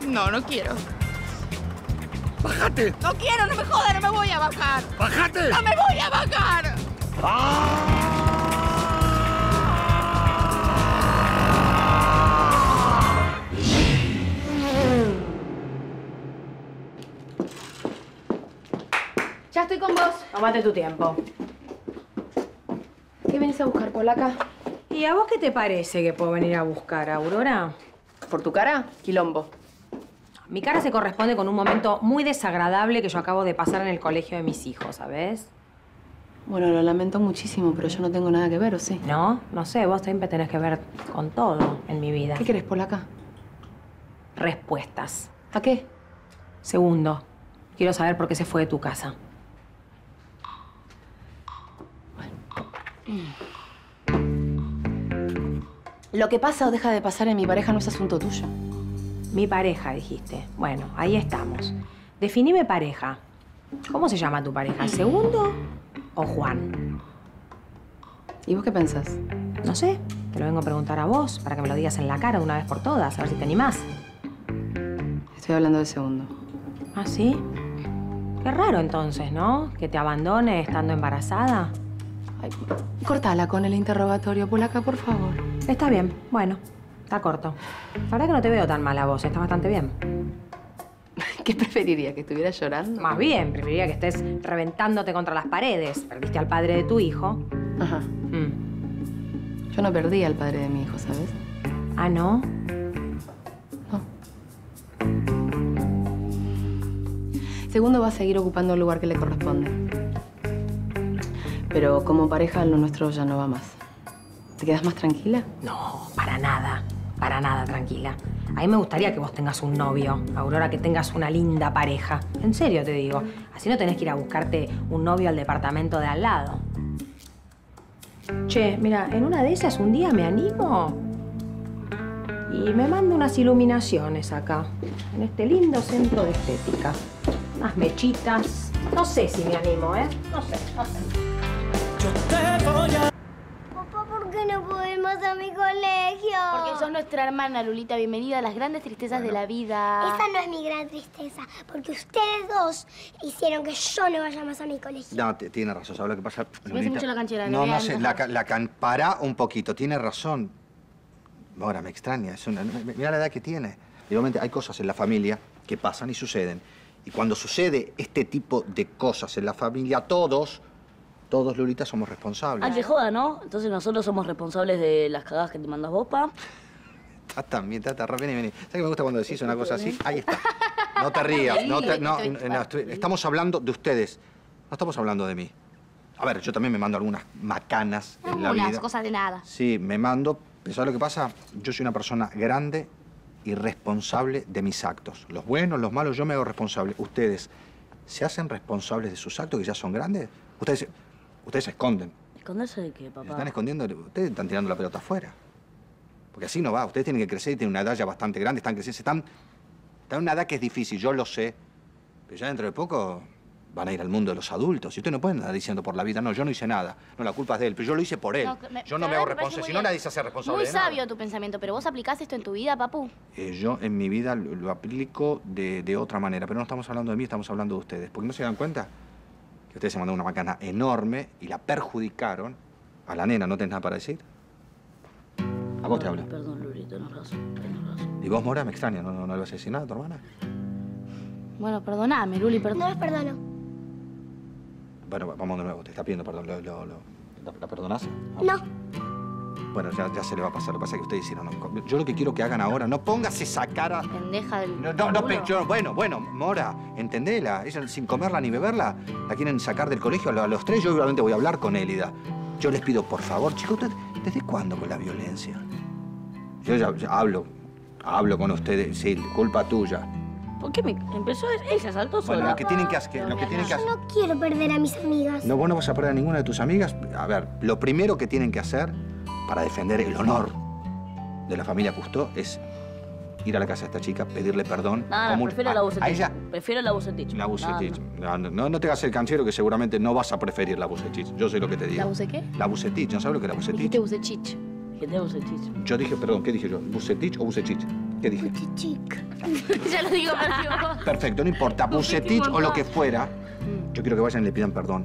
No quiero. Bájate. No quiero, no me jodas, no me voy a bajar. Bájate. No me voy a bajar. ¡Ah! Ya estoy con vos. Tómate tu tiempo. ¿Qué venís a buscar, Polaca? ¿Y a vos qué te parece que puedo venir a buscar, Aurora? ¿Por tu cara? Quilombo. Mi cara se corresponde con un momento muy desagradable que yo acabo de pasar en el colegio de mis hijos, ¿sabés? Bueno, lo lamento muchísimo, pero yo no tengo nada que ver, ¿o sí? No, no sé. Vos siempre tenés que ver con todo en mi vida. ¿Qué querés, Polaca? Respuestas. ¿A qué? Segundo, quiero saber por qué se fue de tu casa. Bueno. Lo que pasa o deja de pasar en mi pareja no es asunto tuyo. Mi pareja, dijiste. Bueno, ahí estamos. Definime pareja. ¿Cómo se llama tu pareja? ¿Segundo o Juan? ¿Y vos qué pensás? No sé. Te lo vengo a preguntar a vos para que me lo digas en la cara de una vez por todas. A ver si te animás. Estoy hablando de Segundo. ¿Ah, sí? Qué raro entonces, ¿no? Que te abandone estando embarazada. Ay, cortala con el interrogatorio, Polaca, por favor. Está bien. Bueno. Está corto. La verdad que no te veo tan mala voz. Estás bastante bien. ¿Qué preferiría? ¿Que estuviera llorando? Más bien, preferiría que estés reventándote contra las paredes. Perdiste al padre de tu hijo. Ajá. Mm. Yo no perdí al padre de mi hijo, ¿sabes? ¿Ah, no? No. Segundo va a seguir ocupando el lugar que le corresponde. Pero como pareja, lo nuestro ya no va más. ¿Te quedas más tranquila? No, para nada. Para nada tranquila. A mí me gustaría que vos tengas un novio, Aurora, que tengas una linda pareja. En serio te digo. Así no tenés que ir a buscarte un novio al departamento de al lado. Che, mira, en una de esas un día me animo y me mando unas iluminaciones acá, en este lindo centro de estética. Unas mechitas. No sé si me animo, ¿eh? No sé, no sé. Yo te voy a... a mi colegio. Porque sos nuestra hermana, Lulita. Bienvenida a las grandes tristezas de la vida. Esa no es mi gran tristeza, porque ustedes dos hicieron que yo no vaya más a mi colegio. No, tiene razón. ¿Sabes lo que pasa, Lulita? Me hace mucho la canchera. No, no sé. Pará un poquito. Tiene razón. Ahora me extraña. Mirá la edad que tiene. Igualmente, hay cosas en la familia que pasan y suceden. Y cuando sucede este tipo de cosas en la familia, todos, Lulita, somos responsables. Ah, que joda, ¿no? Entonces nosotros somos responsables de las cagadas que te mandas vos, pa. También, Tata, vení. ¿Sabes que me gusta cuando decís una cosa así? Ahí está. No te rías. Estamos hablando de ustedes. No estamos hablando de mí. A ver, yo también me mando algunas macanas en la vida. Algunas cosas de nada. Sí, me mando. Pero ¿sabes lo que pasa? Yo soy una persona grande y responsable de mis actos. Los buenos, los malos, yo me hago responsable. Ustedes se hacen responsables de sus actos, que ya son grandes. Ustedes se esconden. ¿Esconderse de qué, papá? Se están escondiendo. Ustedes están tirando la pelota afuera. Porque así no va. Ustedes tienen que crecer y tienen una edad ya bastante grande. Están creciendo. Están en una edad que es difícil, yo lo sé. Pero ya dentro de poco van a ir al mundo de los adultos. Y ustedes no pueden andar diciendo por la vida, no, yo no hice nada. No, la culpa es de él, pero yo lo hice por él. Yo no me hago responsable. Si no, nadie se hace responsable. Muy sabio tu pensamiento, pero vos aplicás esto en tu vida, papu. Yo en mi vida lo aplico de otra manera. Pero no estamos hablando de mí, estamos hablando de ustedes. Porque no se dan cuenta. Ustedes se mandaron una macana enorme y la perjudicaron. A la nena, ¿no tenés nada para decir? A vos te hablo. Perdón, Lurito, no es razón. ¿Y vos, Mora, me extraña? ¿No le vas a decir nada a tu hermana? Bueno, perdoname, Luli, perdón. No los perdono. Bueno, vamos de nuevo. Te está pidiendo perdón. ¿La perdonás? No. Bueno, ya se le va a pasar. Lo que pasa es que ustedes hicieron... No, yo lo que quiero que hagan ahora... No pongas esa cara... Pendeja del... Bueno, Mora, entendela. Ella sin comerla ni beberla... La quieren sacar del colegio a los tres. Yo obviamente voy a hablar con Elida. Yo les pido, por favor, chicos, ¿desde cuándo con la violencia? Yo ya hablo con ustedes. Sí, culpa tuya. ¿Por qué empezó? Ella saltó sola. Bueno, lo que tienen que hacer... Yo no quiero perder a mis amigas. No, vos no vas a perder a ninguna de tus amigas. A ver, lo primero que tienen que hacer para defender el honor de la familia Cousteau es ir a la casa de esta chica, pedirle perdón. Prefiero la Bucetich. ¿A ella? Prefiero la Bucetich. La Bucetich. No te hagas el canchero, que seguramente no vas a preferir la Bucetich. Yo sé lo que te digo. ¿La Buce qué? La Bucetich. ¿No sabes lo que es la Bucetich? Dijiste Bucetich. Yo dije, perdón, ¿qué dije yo? ¿Bucetich o Bucetich? ¿Qué dije? Bucetich. Ya lo digo más. Perfecto, no importa. Bucetich o lo que fuera. Yo quiero que vayan y le pidan perdón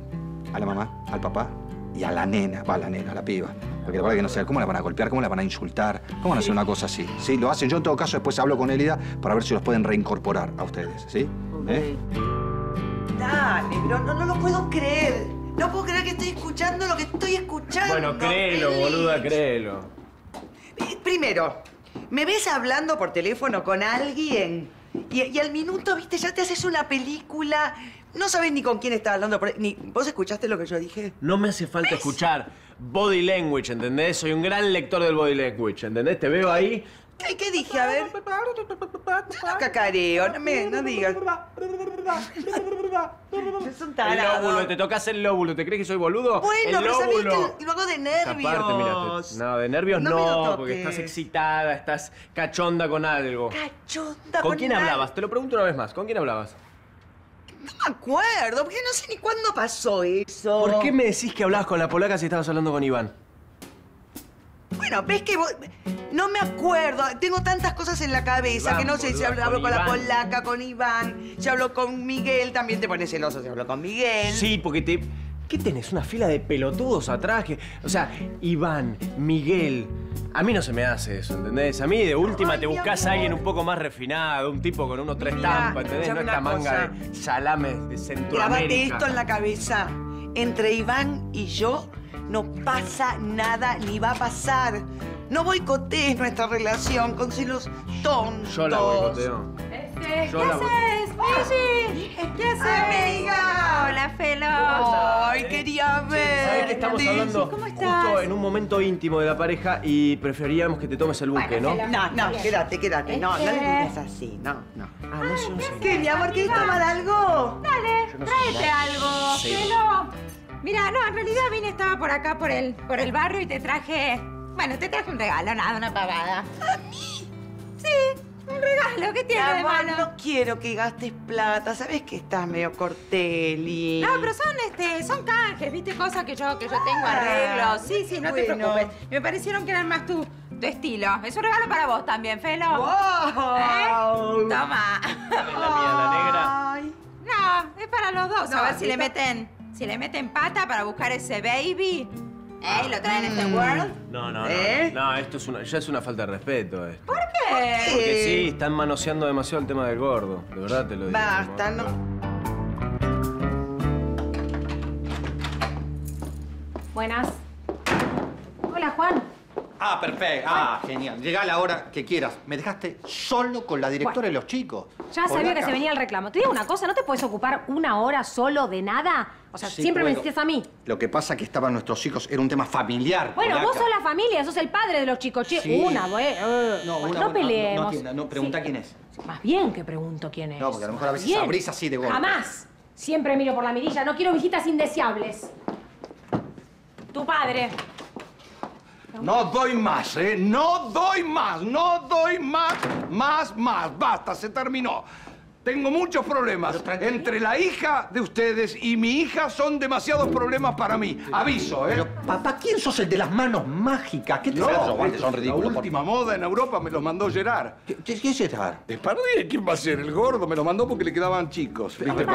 a la mamá, al papá y a la nena. Va, la nena, a la piba. Porque la verdad que no sé cómo la van a golpear, cómo la van a insultar, cómo van a hacer una cosa así. Sí, lo hacen. Yo en todo caso después hablo con Elida para ver si los pueden reincorporar a ustedes, ¿sí? Okay. Dale. pero no lo puedo creer. No puedo creer que estoy escuchando lo que estoy escuchando. Bueno, créelo, boluda, créelo. Primero, me ves hablando por teléfono con alguien y al minuto, viste, ya te haces una película. No sabes ni con quién estás hablando. Ni, ¿vos escuchaste lo que yo dije? No me hace falta escuchar body language, ¿entendés? Soy un gran lector del body language, ¿entendés? Te veo ahí. ¿Qué dije? A ver. Yo no cacareo, no digas. Es un tarado. El lóbulo, te tocas el lóbulo. ¿Te crees que soy boludo? Bueno, el pero sabés que lo hago de nervios. Aparte, mirate. No, de nervios no, porque estás excitada, estás cachonda con algo. ¿Cachonda con quién hablabas? Te lo pregunto una vez más. ¿Con quién hablabas? No me acuerdo, porque no sé ni cuándo pasó eso. ¿Por qué me decís que hablabas con la Polaca si estabas hablando con Iván? Bueno, ves que vos... No me acuerdo. Tengo tantas cosas en la cabeza que no sé si hablo con la Polaca, con Iván, si hablo con Miguel. También te pones celoso si hablo con Miguel. Sí, porque te... ¿Qué tenés? Una fila de pelotudos atrás que... O sea, Iván, Miguel... A mí no se me hace eso, ¿entendés? A mí, de última, te buscás a alguien un poco más refinado, un tipo con unos tres tampas, ¿entendés? No esta manga de salames de Centroamérica. Grabate esto en la cabeza. Entre Iván y yo no pasa nada ni va a pasar. No boicotees nuestra relación con celos tontos. Yo la boicoteo. ¿Qué haces, Billy? ¿Qué haces? Amiga. Hola, Felo. Ay, quería ver. ¿Sabes que estamos hablando justo en un momento íntimo de la pareja y preferiríamos que te tomes el buque, no? No, no, quédate, quédate. No, no le digas así, no, no. Ah, no, yo no sé. ¿Qué, mi amor? ¿Quieres tomar algo? Dale, tráete algo, Felo. Mira, no, en realidad vine, estaba por acá, por el barrio y te traje... Bueno, te traje un regalo, nada, una pavada. ¿A mí? Sí, un regalo. ¿Qué tiene de malo? No quiero que gastes plata. Sabes que estás medio corteli. No, pero son canjes, ¿viste? Cosas que yo tengo arreglos. Sí, sí, no te preocupes. Me parecieron que eran más tu estilo. Es un regalo para vos también, Felo. ¡Wow! Toma. ¿Es la mía, la negra? Ay. No, es para los dos. A ver si le meten pata para buscar ese baby. ¿Lo traen en este world? No, esto es ya es una falta de respeto. Esto. ¿Por qué? Porque sí, están manoseando demasiado el tema del gordo. De verdad te lo digo. Basta, no. Buenas. Hola, Juan. Ah, perfecto. Ah, genial. Llegá a la hora que quieras. Me dejaste solo con la directora y los chicos. Ya sabía que se venía el reclamo. Te digo una cosa, ¿no te puedes ocupar una hora solo de nada? O sea, sí, siempre me insistes a mí. Lo que pasa es que estaban nuestros hijos, era un tema familiar. Bueno, Polaca. Vos sos la familia, sos el padre de los chicos. Che, sí. No peleemos. No, preguntá quién es. Más bien que pregunto quién es. No, porque a lo mejor a veces abrís así de golpe. Jamás. Siempre miro por la mirilla. No quiero visitas indeseables. Tu padre. No doy más, ¿eh? No doy más, no doy más. Basta, se terminó. Tengo muchos problemas. Entre la hija de ustedes y mi hija son demasiados problemas para mí. Aviso, ¿eh? Pero, papá, ¿quién sos el de las manos mágicas? ¿Qué te sabes? No, guantes son ridículos. La última moda en Europa me los mandó Gerard. ¿Qué es Gerard? Espardé, ¿quién va a ser? El gordo me lo mandó porque le quedaban chicos. ¿Qué le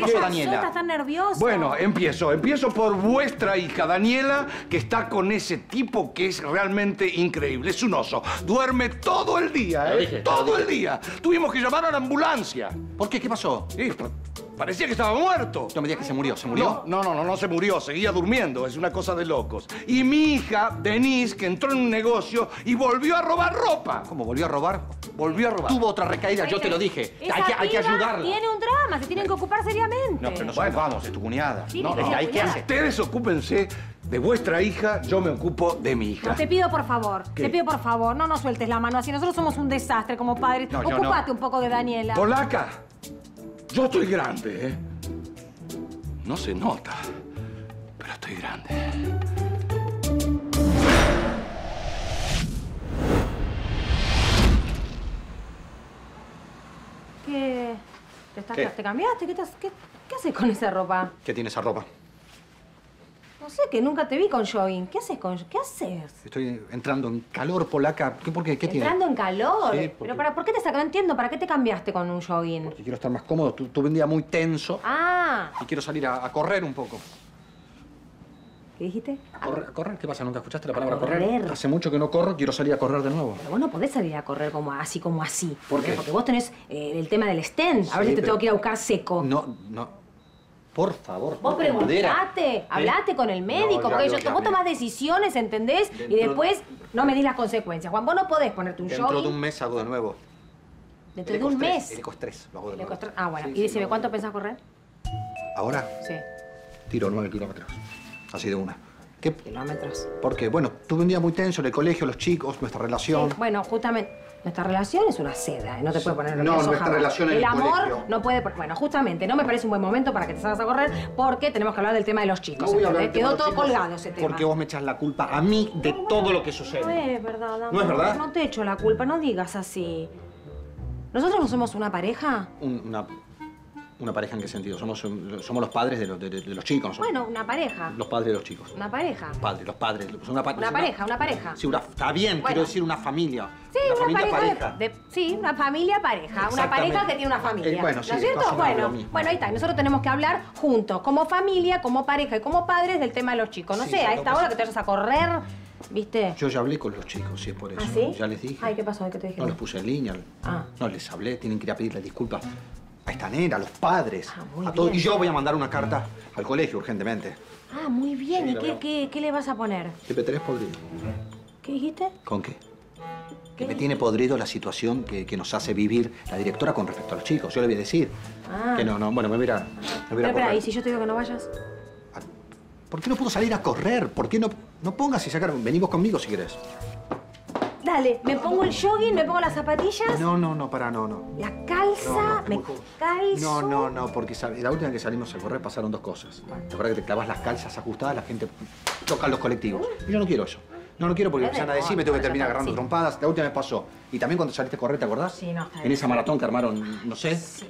pasó a Daniela? ¿Estás tan nerviosa? Bueno, empiezo por vuestra hija, Daniela, que está con ese tipo que es realmente increíble. Es un oso. Duerme todo el día, ¿eh? Todo el día. Tuvimos que llamar a la ambulancia. ¿Por qué? ¿Qué pasó? Sí, parecía que estaba muerto. No me digas que se murió. ¿Se murió? No se murió. Seguía durmiendo. Es una cosa de locos. Y mi hija, Denise, que entró en un negocio y volvió a robar ropa. ¿Cómo? ¿Volvió a robar? Volvió a robar. Tuvo otra recaída. Yo te lo dije. Hay que ayudarla. Tiene un drama. Se tienen que ocupar seriamente. No, pero nosotros vamos. Es tu cuñada. Sí, no. Hay que hacer. Ustedes ocúpense de vuestra hija, yo me ocupo de mi hija. No, te pido por favor, ¿qué? Te pido por favor, no nos sueltes la mano así. Nosotros somos un desastre como padres. No, ocúpate un poco de Daniela. Polaca, yo estoy grande, ¿eh? No se nota, pero estoy grande. ¿Qué? ¿Te cambiaste? ¿Qué haces con esa ropa? ¿Qué tiene esa ropa? No sé, que nunca te vi con jogging. ¿Qué haces con jogging? ¿Qué haces? Estoy entrando en calor, Polaca. ¿Por qué? ¿Qué tiene? ¿Entrando en calor? Sí, porque... ¿Pero por qué te sacaste? No entiendo. ¿Para qué te cambiaste con un jogging? Porque quiero estar más cómodo. Tuve un día muy tenso. Ah. Y quiero salir a correr un poco. ¿Qué dijiste? ¿A correr? ¿Qué pasa? ¿Nunca escuchaste la palabra correr? Hace mucho que no corro. Quiero salir a correr de nuevo. Pero vos no podés salir a correr como así. ¿Por qué? Porque vos tenés el tema del stand. A ver si te tengo que ir a buscar seco. No, no. Por favor, vos preguntaste, hablaste con el médico, porque vos tomás decisiones, ¿entendés? Y después no medís las consecuencias. Juan, vos no podés ponerte un shopping. Dentro de un mes hago de nuevo. ¿Dentro de un mes? El Ecostrés lo hago de nuevo. Ah, bueno. Y decime, ¿cuánto pensás correr? ¿Ahora? Sí. Tiro 9 kilómetros. Así de una. ¿Qué? Kilómetros. Porque, bueno, tuve un día muy tenso en el colegio, los chicos, nuestra relación. Sí, bueno, justamente, nuestra relación es una seda, no te puede poner en el colegio. No, nuestra relación en el colegio. El amor no puede... Bueno, justamente, no me parece un buen momento para que te salgas a correr porque tenemos que hablar del tema de los chicos. Te quedó todo colgado ese tema. Porque vos me echás la culpa a mí de todo lo que sucede. No es verdad, amor. ¿No es verdad? No te echo la culpa, no digas así. ¿Nosotros no somos una pareja? ¿Una pareja en qué sentido? Somos los padres de los chicos. Nosotros. Bueno, una pareja. Los padres de los chicos. ¿Una pareja? Los padres. Una pareja. Sí, está bien, bueno. Quiero decir una familia. Sí, una familia pareja. Sí, una familia pareja. Una pareja que tiene una familia. Bueno, sí, ¿no es cierto? Bueno, ahí está. Nosotros tenemos que hablar juntos, como familia, como pareja y como padres del tema de los chicos. No sé, a esta hora que te vayas a correr, ¿viste? Yo ya hablé con los chicos, si es por eso. ¿Ah, sí? Ya les dije. Ay, ¿qué pasó? ¿Qué te dije? No los puse en línea. Ah. No les hablé, tienen que ir a pedir las disculpas. A esta nena, a los padres, a todos. Y yo voy a mandar una carta al colegio urgentemente. Ah, muy bien. Sí, ¿y qué le vas a poner? Que me tenés podrido. ¿Qué dijiste? ¿Con qué? Que me tiene podrido la situación que nos hace vivir la directora con respecto a los chicos. Yo le voy a decir que no. Bueno, me voy a ¿y si yo te digo que no vayas? ¿Por qué no puedo salir a correr? ¿Por qué no pongas y sacar? Venimos conmigo si querés. Dale, me pongo el jogging, me pongo las zapatillas. No, pará. La calza, me calzo. No, porque la última vez que salimos a correr pasaron dos cosas. ¿Te acuerdas que te clavas las calzas ajustadas, la gente toca los colectivos? Y yo no quiero eso. No quiero porque empiezan a decir, me tengo que terminar agarrando trompadas. La última vez pasó. Y también cuando saliste a correr, ¿te acordás? Sí, no. En esa maratón que armaron, no sé. Sí.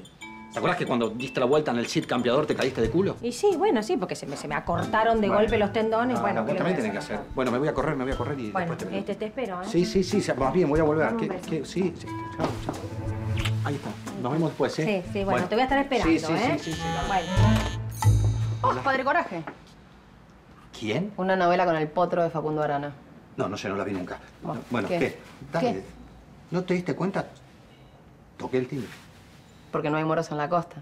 ¿Te acuerdas que cuando diste la vuelta en el Cid Campeador te caíste de culo? Y sí, bueno, sí, porque se me acortaron de golpe los tendones. Bueno, vos también tenés que hacer. Bueno, me voy a correr y después te... Bueno, te espero, ¿eh? Sí, más bien, voy a volver. Sí, chao. Ahí está. Nos vemos después, ¿eh? Sí, bueno, te voy a estar esperando, ¿eh? Sí. Bueno. Oh, Padre Coraje. ¿Quién? Una novela con el potro de Facundo Arana. No sé, no la vi nunca. Bueno, ¿qué? Dale. ¿No te diste cuenta? Toqué el timbre. Porque no hay moros en la costa.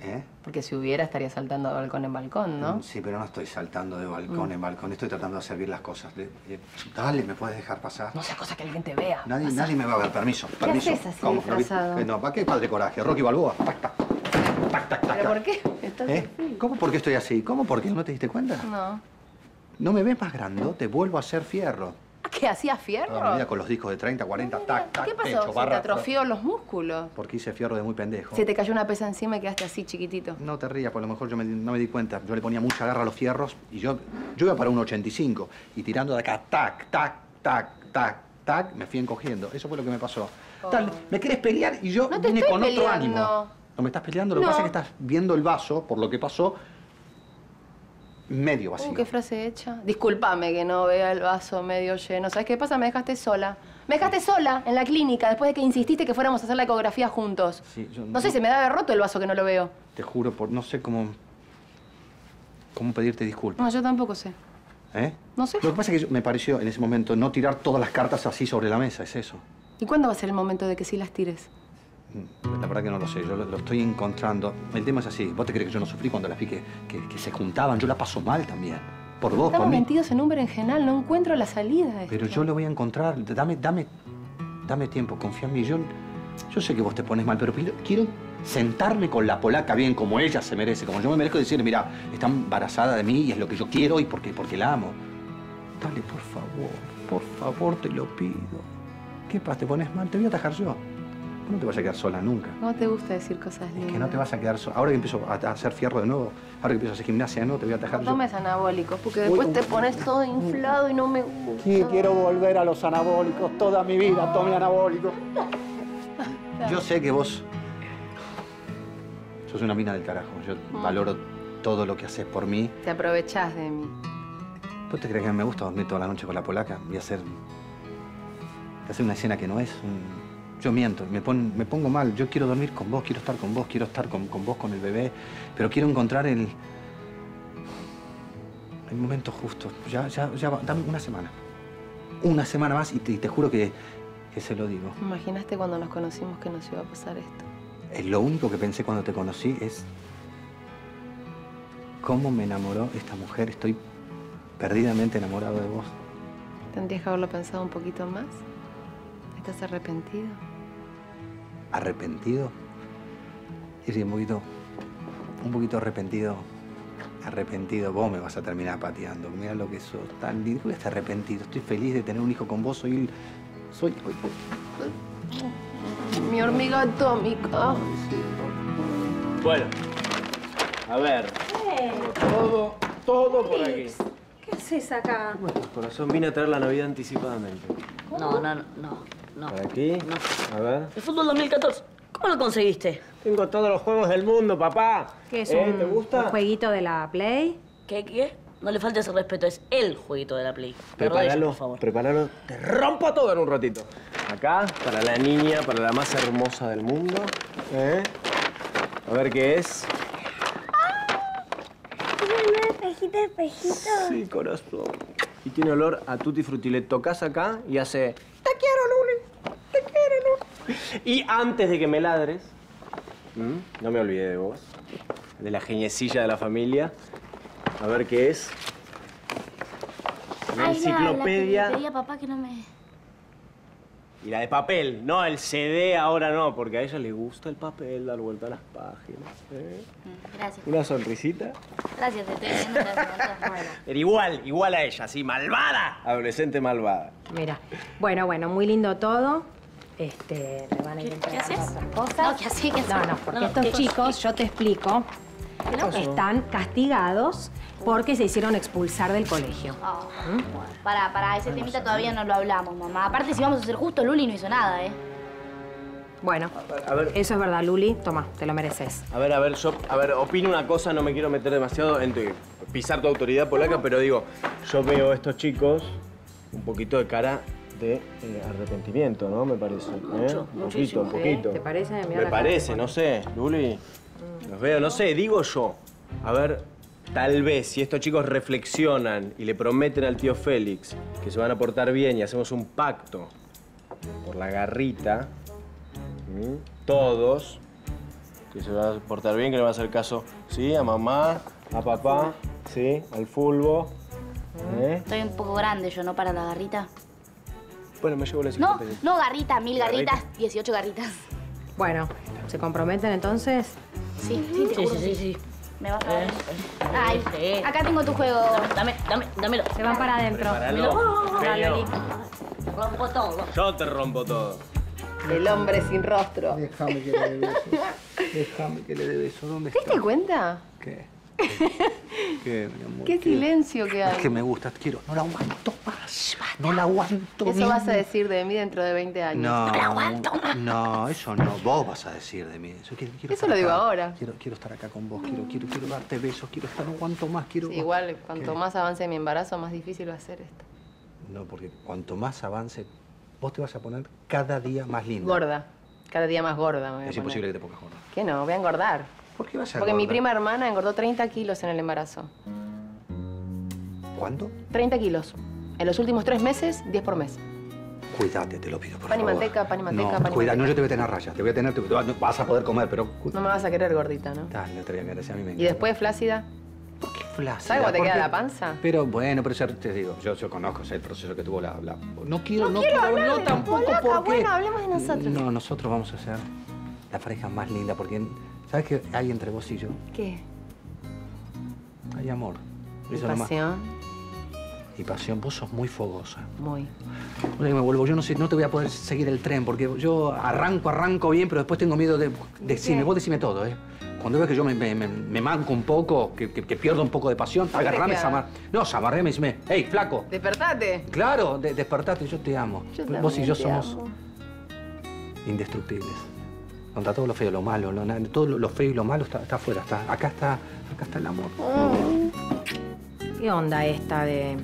¿Eh? Porque si hubiera, estaría saltando de balcón en balcón, ¿no? Sí, pero no estoy saltando de balcón en balcón. Estoy tratando de servir las cosas. Dale, ¿me puedes dejar pasar? No sea cosa que alguien te vea. Nadie me va a ver. Permiso. ¿Qué haces así disfrazado? No, ¿para qué Padre Coraje? Rocky Balboa. Tac. ¿Pero por qué? ¿Cómo por qué estoy así? ¿Cómo por qué? ¿No te diste cuenta? No. ¿No me ves más grandote? Vuelvo a ser fierro. ¿Qué hacías fierro? Mira, con los discos de 30, 40, mira, tac, ¿qué pasó? Pecho, barra. Se te atrofió los músculos. Porque hice fierro de muy pendejo. Se te cayó una pesa encima y quedaste así, chiquitito. No te rías, por lo mejor no me di cuenta. Yo le ponía mucha garra a los fierros y yo iba para un 85. Y tirando de acá, tac, me fui encogiendo. Eso fue lo que me pasó. Oh. Tal, me querés pelear y yo no te vine con peleando. Otro ánimo. No me estás peleando, lo que pasa es que estás viendo el vaso, por lo que pasó, medio vacío. Qué frase hecha. Discúlpame que no vea el vaso medio lleno. ¿Sabes qué pasa? Me dejaste sola. Me dejaste sola en la clínica después de que insististe que fuéramos a hacer la ecografía juntos. Sí, yo no sé, se me da roto el vaso que no lo veo. Te juro, no sé cómo pedirte disculpas. No, yo tampoco sé. ¿Eh? No sé. Lo que pasa es que me pareció en ese momento no tirar todas las cartas así sobre la mesa, es eso. ¿Y cuándo va a ser el momento de que sí las tires? La verdad que no lo sé, yo lo estoy encontrando. El tema es así, ¿vos te crees que yo no sufrí cuando las vi que se juntaban? Yo la paso mal también, por vos, por mí. Estamos metidos en un berenjenal, no encuentro la salida. Pero yo lo voy a encontrar, dame tiempo, confía en mí. Yo sé que vos te pones mal, pero quiero sentarme con la polaca bien, como ella se merece, como yo me merezco, decirle, mira, está embarazada de mí y es lo que yo quiero y porque la amo. Dale, por favor, te lo pido. ¿Qué pasa? ¿Te pones mal? Te voy a atajar yo. No te vas a quedar sola nunca. No te gusta decir cosas lindas. Es que no te vas a quedar sola. Ahora que empiezo a hacer fierro de nuevo, ahora que empiezo a hacer gimnasia de nuevo, te voy a atajar. No tomes anabólicos, porque después te pones todo inflado y no me gusta. Sí, quiero volver a los anabólicos. Toda mi vida tome anabólicos. Yo sé que vos sos una mina del carajo. Yo valoro todo lo que haces por mí. Te aprovechás de mí. ¿Vos te crees que me gusta dormir toda la noche con la polaca y hacer una escena que no es? Yo miento, me pongo mal. Yo quiero dormir con vos, quiero estar con vos, quiero estar con vos, con el bebé. Pero quiero encontrar el momento justo. Ya, dame una semana. Una semana más y te juro que se lo digo. ¿Imaginaste cuando nos conocimos que nos iba a pasar esto? Lo único que pensé cuando te conocí es cómo me enamoró esta mujer. Estoy perdidamente enamorado de vos. ¿Tendrías que haberlo pensado un poquito más? ¿Estás arrepentido? ¿Arrepentido? Sí, un poquito arrepentido. Arrepentido, vos me vas a terminar pateando. Mirá lo que sos. Tan lindo. Voy a estar arrepentido. Estoy feliz de tener un hijo con vos. Soy mi hormiga atómica. Bueno, a ver. Todo por aquí. ¿Qué haces acá? Bueno, corazón, vine a traer la Navidad anticipadamente. No. ¿Por aquí? No. A ver. El fútbol 2014. ¿Cómo lo conseguiste? Tengo todos los juegos del mundo, papá. ¿Qué es? ¿Te gusta? ¿Un jueguito de la Play? ¿Qué? No le falte ese respeto, es el jueguito de la Play. Prepáralo, por favor. Prepáralo. Te rompo todo en un ratito. Acá, para la niña, para la más hermosa del mundo. A ver qué es. ¡Ah! ¿Tiene una espejito? Sí, corazón. Y tiene olor a tutti frutti. Le tocas acá y hace... ¡Te quiero, Luli! ¡Te quiero, Luli! Y antes de que me ladres, no me olvidé de vos, de la geniecilla de la familia. A ver qué es. Una enciclopedia. La que pedía papá que no me... Y la de papel, no, el CD ahora no, porque a ella le gusta el papel, dar vuelta a las páginas. Gracias. ¿Una sonrisita? Gracias, te estoy diciendo Pero igual a ella, sí, malvada. Adolescente malvada. Mira, bueno, muy lindo todo. Me van a encontrar otras cosas. No, ¿qué haces? No, porque estos chicos, yo te explico, están castigados porque se hicieron expulsar del colegio. Pará, ese temita todavía no lo hablamos, mamá. Aparte, si vamos a ser justos, Luli no hizo nada, Bueno, a ver. Eso es verdad, Luli. Tomá, te lo mereces. A ver, yo opino una cosa, no me quiero meter demasiado en pisar tu autoridad polaca, pero digo, yo veo a estos chicos un poquito de cara de arrepentimiento, ¿no? Me parece. Mucho, muchísimo. Un poquito. ¿Te parece? Me parece, no sé, Luli. Los veo, no sé, digo yo. A ver, tal vez si estos chicos reflexionan y le prometen al tío Félix que se van a portar bien y hacemos un pacto por la garrita, todos, que se van a portar bien, que le van a hacer caso, ¿sí? A mamá, a papá, ¿sí? Al fulbo. Estoy un poco grande yo, ¿no? Para la garrita. Bueno, me llevo la enciclopedia. No, garrita, 1000 garritas, 18 garritas. Bueno, ¿se comprometen entonces? Sí. Me vas a ver. Ay, sí. Acá tengo tu juego. Dámelo. Se van para adentro. Dámelo. Te rompo todo. Yo te rompo todo. El hombre sin rostro. Déjame que le dé beso. ¿Dónde está? ¿Te diste cuenta? ¿Qué, mi amor? ¿Qué silencio que hay? Es que me gustas, quiero. No la aguanto más. No la aguanto más. Eso vas a decir de mí dentro de 20 años. No la aguanto más. No, eso no. Vos vas a decir de mí. Eso lo digo ahora. Quiero estar acá con vos. Quiero darte besos. No aguanto más. Sí, igual, cuanto más avance mi embarazo, más difícil va a ser esto. No, porque cuanto más avance, vos te vas a poner cada día más linda. Gorda. Cada día más gorda me voy a poner. Es imposible que te pongas gorda. ¿Qué no? Voy a engordar. ¿Por qué vas a engordar? Porque mi prima hermana engordó 30 kilos en el embarazo. ¿Cuánto? 30 kilos. En los últimos 3 meses, 10 por mes. Cuídate, te lo pido, por favor. Pan y manteca. Cuidado, no, yo te voy a tener rayas. Vas a poder comer, pero... No me vas a querer gordita, ¿no? Dale, no te voy a querer, si a mí me encanta. ¿Y después flácida? ¿Por qué flácida? ¿Sabes cómo te queda la panza? Pero bueno, pero ya te digo, yo conozco el proceso que tuvo la... No quiero hablar tampoco Polaca, porque... Bueno, hablemos de nosotros. No, nosotros vamos a ser la pareja más linda, porque... ¿Sabes qué hay entre vos y yo? ¿Qué? Hay amor. ¿Y pasión? Y pasión. Vos sos muy fogosa. Muy. Bueno, me vuelvo. Yo no sé, no te voy a poder seguir el tren, porque yo arranco bien, pero después tengo miedo de... Vos decime todo, Cuando ves que yo me manco un poco, que pierdo un poco de pasión, agarrame, zamarré, me decime, ¡hey, flaco! ¡Despertate! Claro, despertate, yo te amo. Yo también vos y yo somos indestructibles. Contra todo lo feo, lo malo, todo lo feo y lo malo está afuera, acá está el amor. ¿Qué onda esta de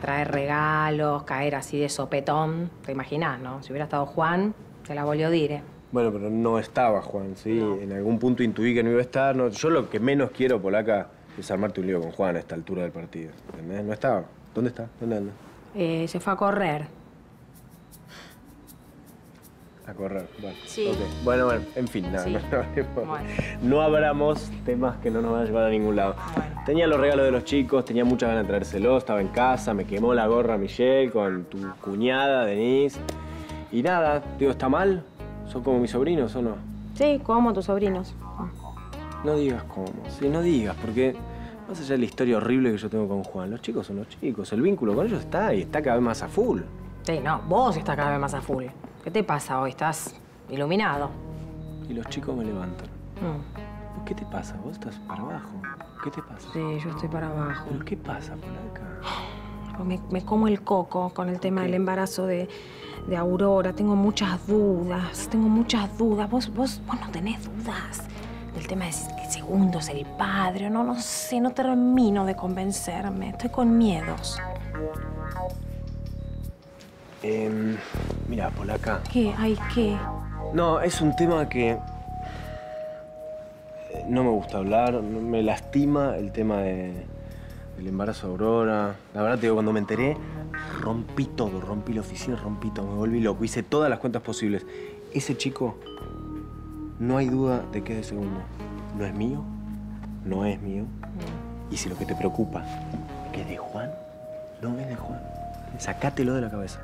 traer regalos, caer así de sopetón? Te imaginás, ¿no? Si hubiera estado Juan, se la volvió a decir, Bueno, pero no estaba Juan, ¿sí? No. En algún punto intuí que no iba a estar. No, yo lo que menos quiero, Polaca, es armarte un lío con Juan a esta altura del partido. ¿Entendés? No estaba. ¿Dónde está? ¿Dónde anda? Se fue a correr. A correr, bueno. Sí. Okay. Bueno, en fin, nada. No hablamos temas que no nos van a llevar a ningún lado. Bueno. Tenía los regalos de los chicos, tenía muchas ganas de traérselos, estaba en casa, me quemó la gorra Michelle con tu cuñada, Denise. Y nada, digo, ¿está mal? ¿Son como mis sobrinos o no? Sí, como tus sobrinos. No digas cómo, sí, no digas, porque más allá de la historia horrible que yo tengo con Juan, los chicos son los chicos, el vínculo con ellos está y está cada vez más a full. Sí, no, vos estás cada vez más a full. ¿Qué te pasa hoy? Estás iluminado. Y los chicos me levantan. ¿Qué te pasa? Vos estás para abajo. ¿Qué te pasa? Sí, yo estoy para abajo. ¿Pero qué pasa, Polaca? Me como el coco con el tema del embarazo de Aurora. Tengo muchas dudas, Vos no tenés dudas del tema de segundo ser el padre. No, no sé, no termino de convencerme. Estoy con miedos. Mira, Polaca. ¿Qué? ¿Ay, qué? No, es un tema que... No me gusta hablar, me lastima el tema del embarazo de Aurora. La verdad, te digo, cuando me enteré, rompí todo. Rompí la oficina, rompí todo. Me volví loco. Hice todas las cuentas posibles. Ese chico, no hay duda de que es de segundo. No es mío, no es mío. Y si lo que te preocupa es que es de Juan, no es de Juan. Sacátelo de la cabeza.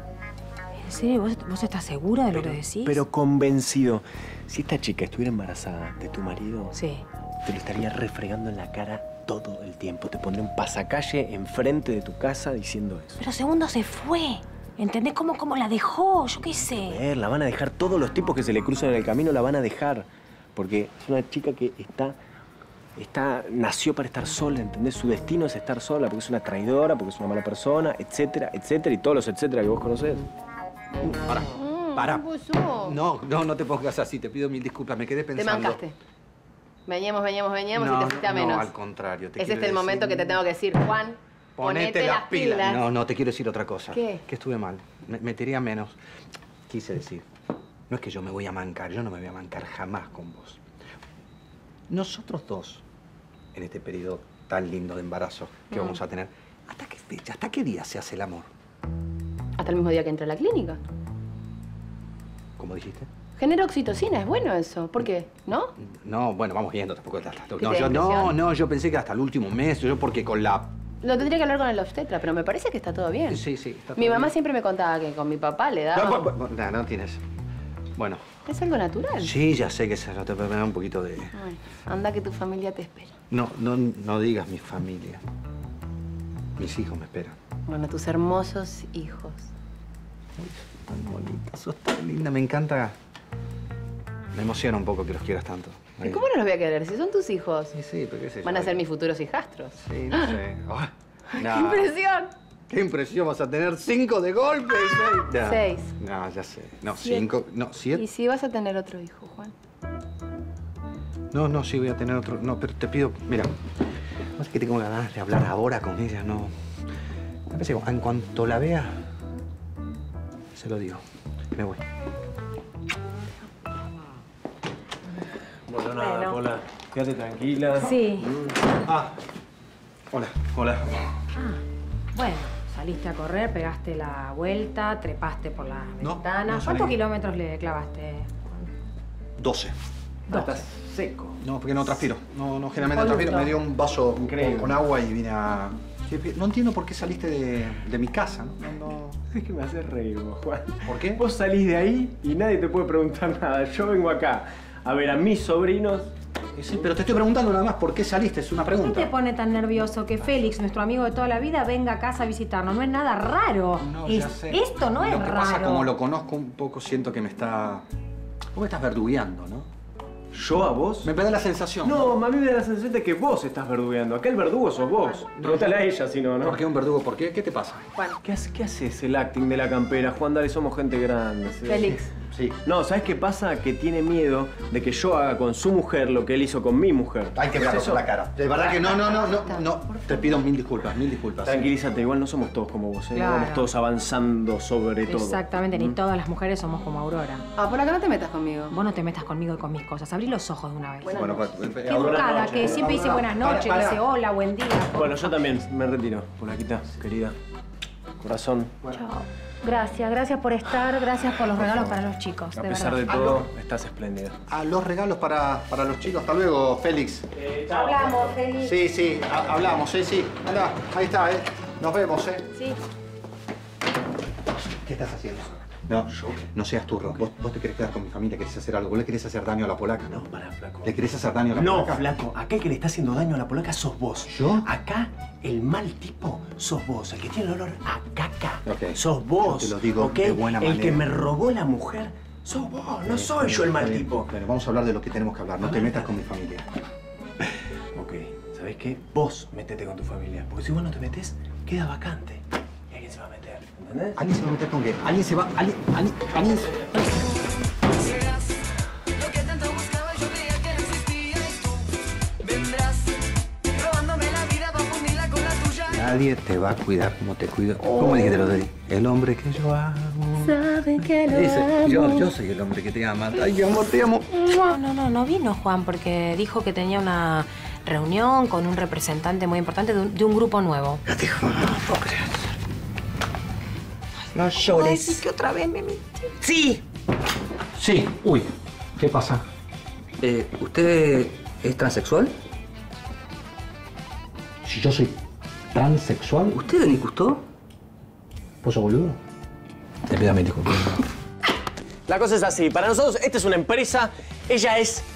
¿En serio? ¿Vos estás segura de lo que decís? Pero convencido. Si esta chica estuviera embarazada de tu marido, sí, te lo estaría refregando en la cara todo el tiempo. Te pondría un pasacalle enfrente de tu casa diciendo eso. Pero Segundo se fue. ¿Entendés cómo la dejó? Yo qué sé. A ver, la van a dejar. Todos los tipos que se le cruzan en el camino la van a dejar. Porque es una chica que nació para estar sola, ¿entendés? Su destino es estar sola, porque es una traidora, porque es una mala persona, etcétera, etcétera, y todos los etcétera que vos conocés. Pará. No te pongas así, te pido mil disculpas, me quedé pensando. Te mancaste. Veníamos y te fuiste a menos. No, al contrario. Te quiero decir... el momento que te tengo que decir, Juan, ponete las pilas. No, te quiero decir otra cosa. ¿Qué? Que estuve mal, me tiré a menos. Quise decir, no es que yo me voy a mancar, yo no me voy a mancar jamás con vos. Nosotros dos, en este periodo tan lindo de embarazo que vamos a tener, ¿hasta qué fecha, hasta qué día se hace el amor? Hasta el mismo día que entré a la clínica. ¿Cómo dijiste? Genera oxitocina, es bueno eso. ¿Por qué? ¿No? No, bueno, vamos viendo tampoco. Yo pensé que hasta el último mes, porque con la... Lo tendría que hablar con el obstetra, pero me parece que está todo bien. Sí, está todo bien. Mi mamá siempre me contaba que con mi papá le daba... No tienes... Bueno. Es algo natural. Sí, ya sé que se te da un poquito de... Bueno, anda que tu familia te espera. No digas mi familia. Mis hijos me esperan. Bueno, tus hermosos hijos. Uy, tan bonita, sos tan linda, me encanta. Me emociona un poco que los quieras tanto. ¿Y cómo no los voy a querer? Si son tus hijos. Sí, pero qué sé yo. Van a ser mis futuros hijastros. Sí, no sé. ¡Qué impresión! ¡Qué impresión! Vas a tener 5 de golpe. 6. 6. No, ya sé. No, 5. No, 7. ¿Y si vas a tener otro hijo, Juan? No, sí voy a tener otro. No, pero te pido, mira, no sé que tengo ganas de hablar ahora con ella, no. Me parece que en cuanto la vea, se lo digo. Me voy. Bueno, nada, Pola. Quédate tranquila. Sí. Hola. Bueno, saliste a correr, pegaste la vuelta, trepaste por la ventana. ¿Cuántos kilómetros le clavaste? 12. Estás seco. No, porque no transpiro. No, generalmente transpiro. Me dio un vaso con agua y vine a... No entiendo por qué saliste de mi casa, ¿no? Es que me haces reír vos, Juan. ¿Por qué? Vos salís de ahí y nadie te puede preguntar nada. Yo vengo acá a ver a mis sobrinos. Sí, pero te estoy preguntando nada más por qué saliste, es una pregunta. ¿Qué te pone tan nervioso que Félix, nuestro amigo de toda la vida, venga a casa a visitarnos? No es nada raro. Ya sé. Esto no es raro. Lo que pasa, como lo conozco un poco, siento que me está... Vos me estás verdugueando, ¿no? ¿Yo a vos? Me da la sensación. No, a mí me da la sensación de que vos estás verdugueando. Acá el verdugo sos vos. Pregúntale a ella si no. ¿Por qué un verdugo? ¿Por qué? ¿Qué te pasa? Juan. ¿Qué haces el acting de la campera? Juan, dale, somos gente grande. ¿Sí? Félix. Sí. No, ¿sabes qué pasa? Que tiene miedo de que yo haga con su mujer lo que él hizo con mi mujer. Hay que verlo con la cara. De verdad que no. Te pido mil disculpas. Tranquilízate, igual no somos todos como vos, ¿eh? Claro. Vamos todos avanzando sobre todo. Exactamente, ni todas las mujeres somos como Aurora. Por acá no te metas conmigo. Vos no te metas conmigo y con mis cosas. Abrí los ojos de una vez. Bueno, qué educada, que siempre dice buenas noches, dice hola, buen día. Bueno, yo también me retiro. Polaquita, querida. Corazón. Chao. Gracias, gracias por estar, gracias por los regalos para los chicos. A pesar de todo, estás espléndida. A los regalos para los chicos. Hasta luego, Félix. Hablamos, Félix. Sí, sí, hablamos, sí. Andá, ahí está, ¿eh? Nos vemos, ¿eh? Sí. ¿Qué estás haciendo? No, yo no seas turro. Vos te querés quedar con mi familia, querés hacer algo. Vos le querés hacer daño a la polaca. No, pará, flaco. ¿Le querés hacer daño a la polaca? No, flaco. Acá el que le está haciendo daño a la polaca sos vos. ¿Yo? Acá el mal tipo sos vos. El que tiene el olor a caca. Okay. Sos vos. Yo te lo digo de buena manera. El que me robó la mujer sos vos. No soy yo el mal tipo. Bueno, vamos a hablar de lo que tenemos que hablar. No te metas con mi familia. Ok. ¿Sabés qué? Vos metete con tu familia. Porque si vos no te metés, queda vacante. Y alguien se va a meter. ¿Entendés? ¿Alguien se va a meter con qué? Alguien se va... Alguien Nadie te va a cuidar como te cuido. ¿Cómo dijiste lo de ahí? El hombre que yo amo. Saben que lo amo. Yo soy el hombre que te ama. Ay, amor, te amo. No vino Juan porque dijo que tenía una reunión con un representante muy importante de un grupo nuevo. Ya te dijo, no puedo creer. No llores. Ay, que otra vez me metí. ¡Sí! Sí. Uy, ¿qué pasa? ¿Usted es transexual? Si yo soy transexual. ¿Usted le disgustó? ¿Vos sos boludo? Te pido mi disculpa. La cosa es así. Para nosotros, esta es una empresa. Ella es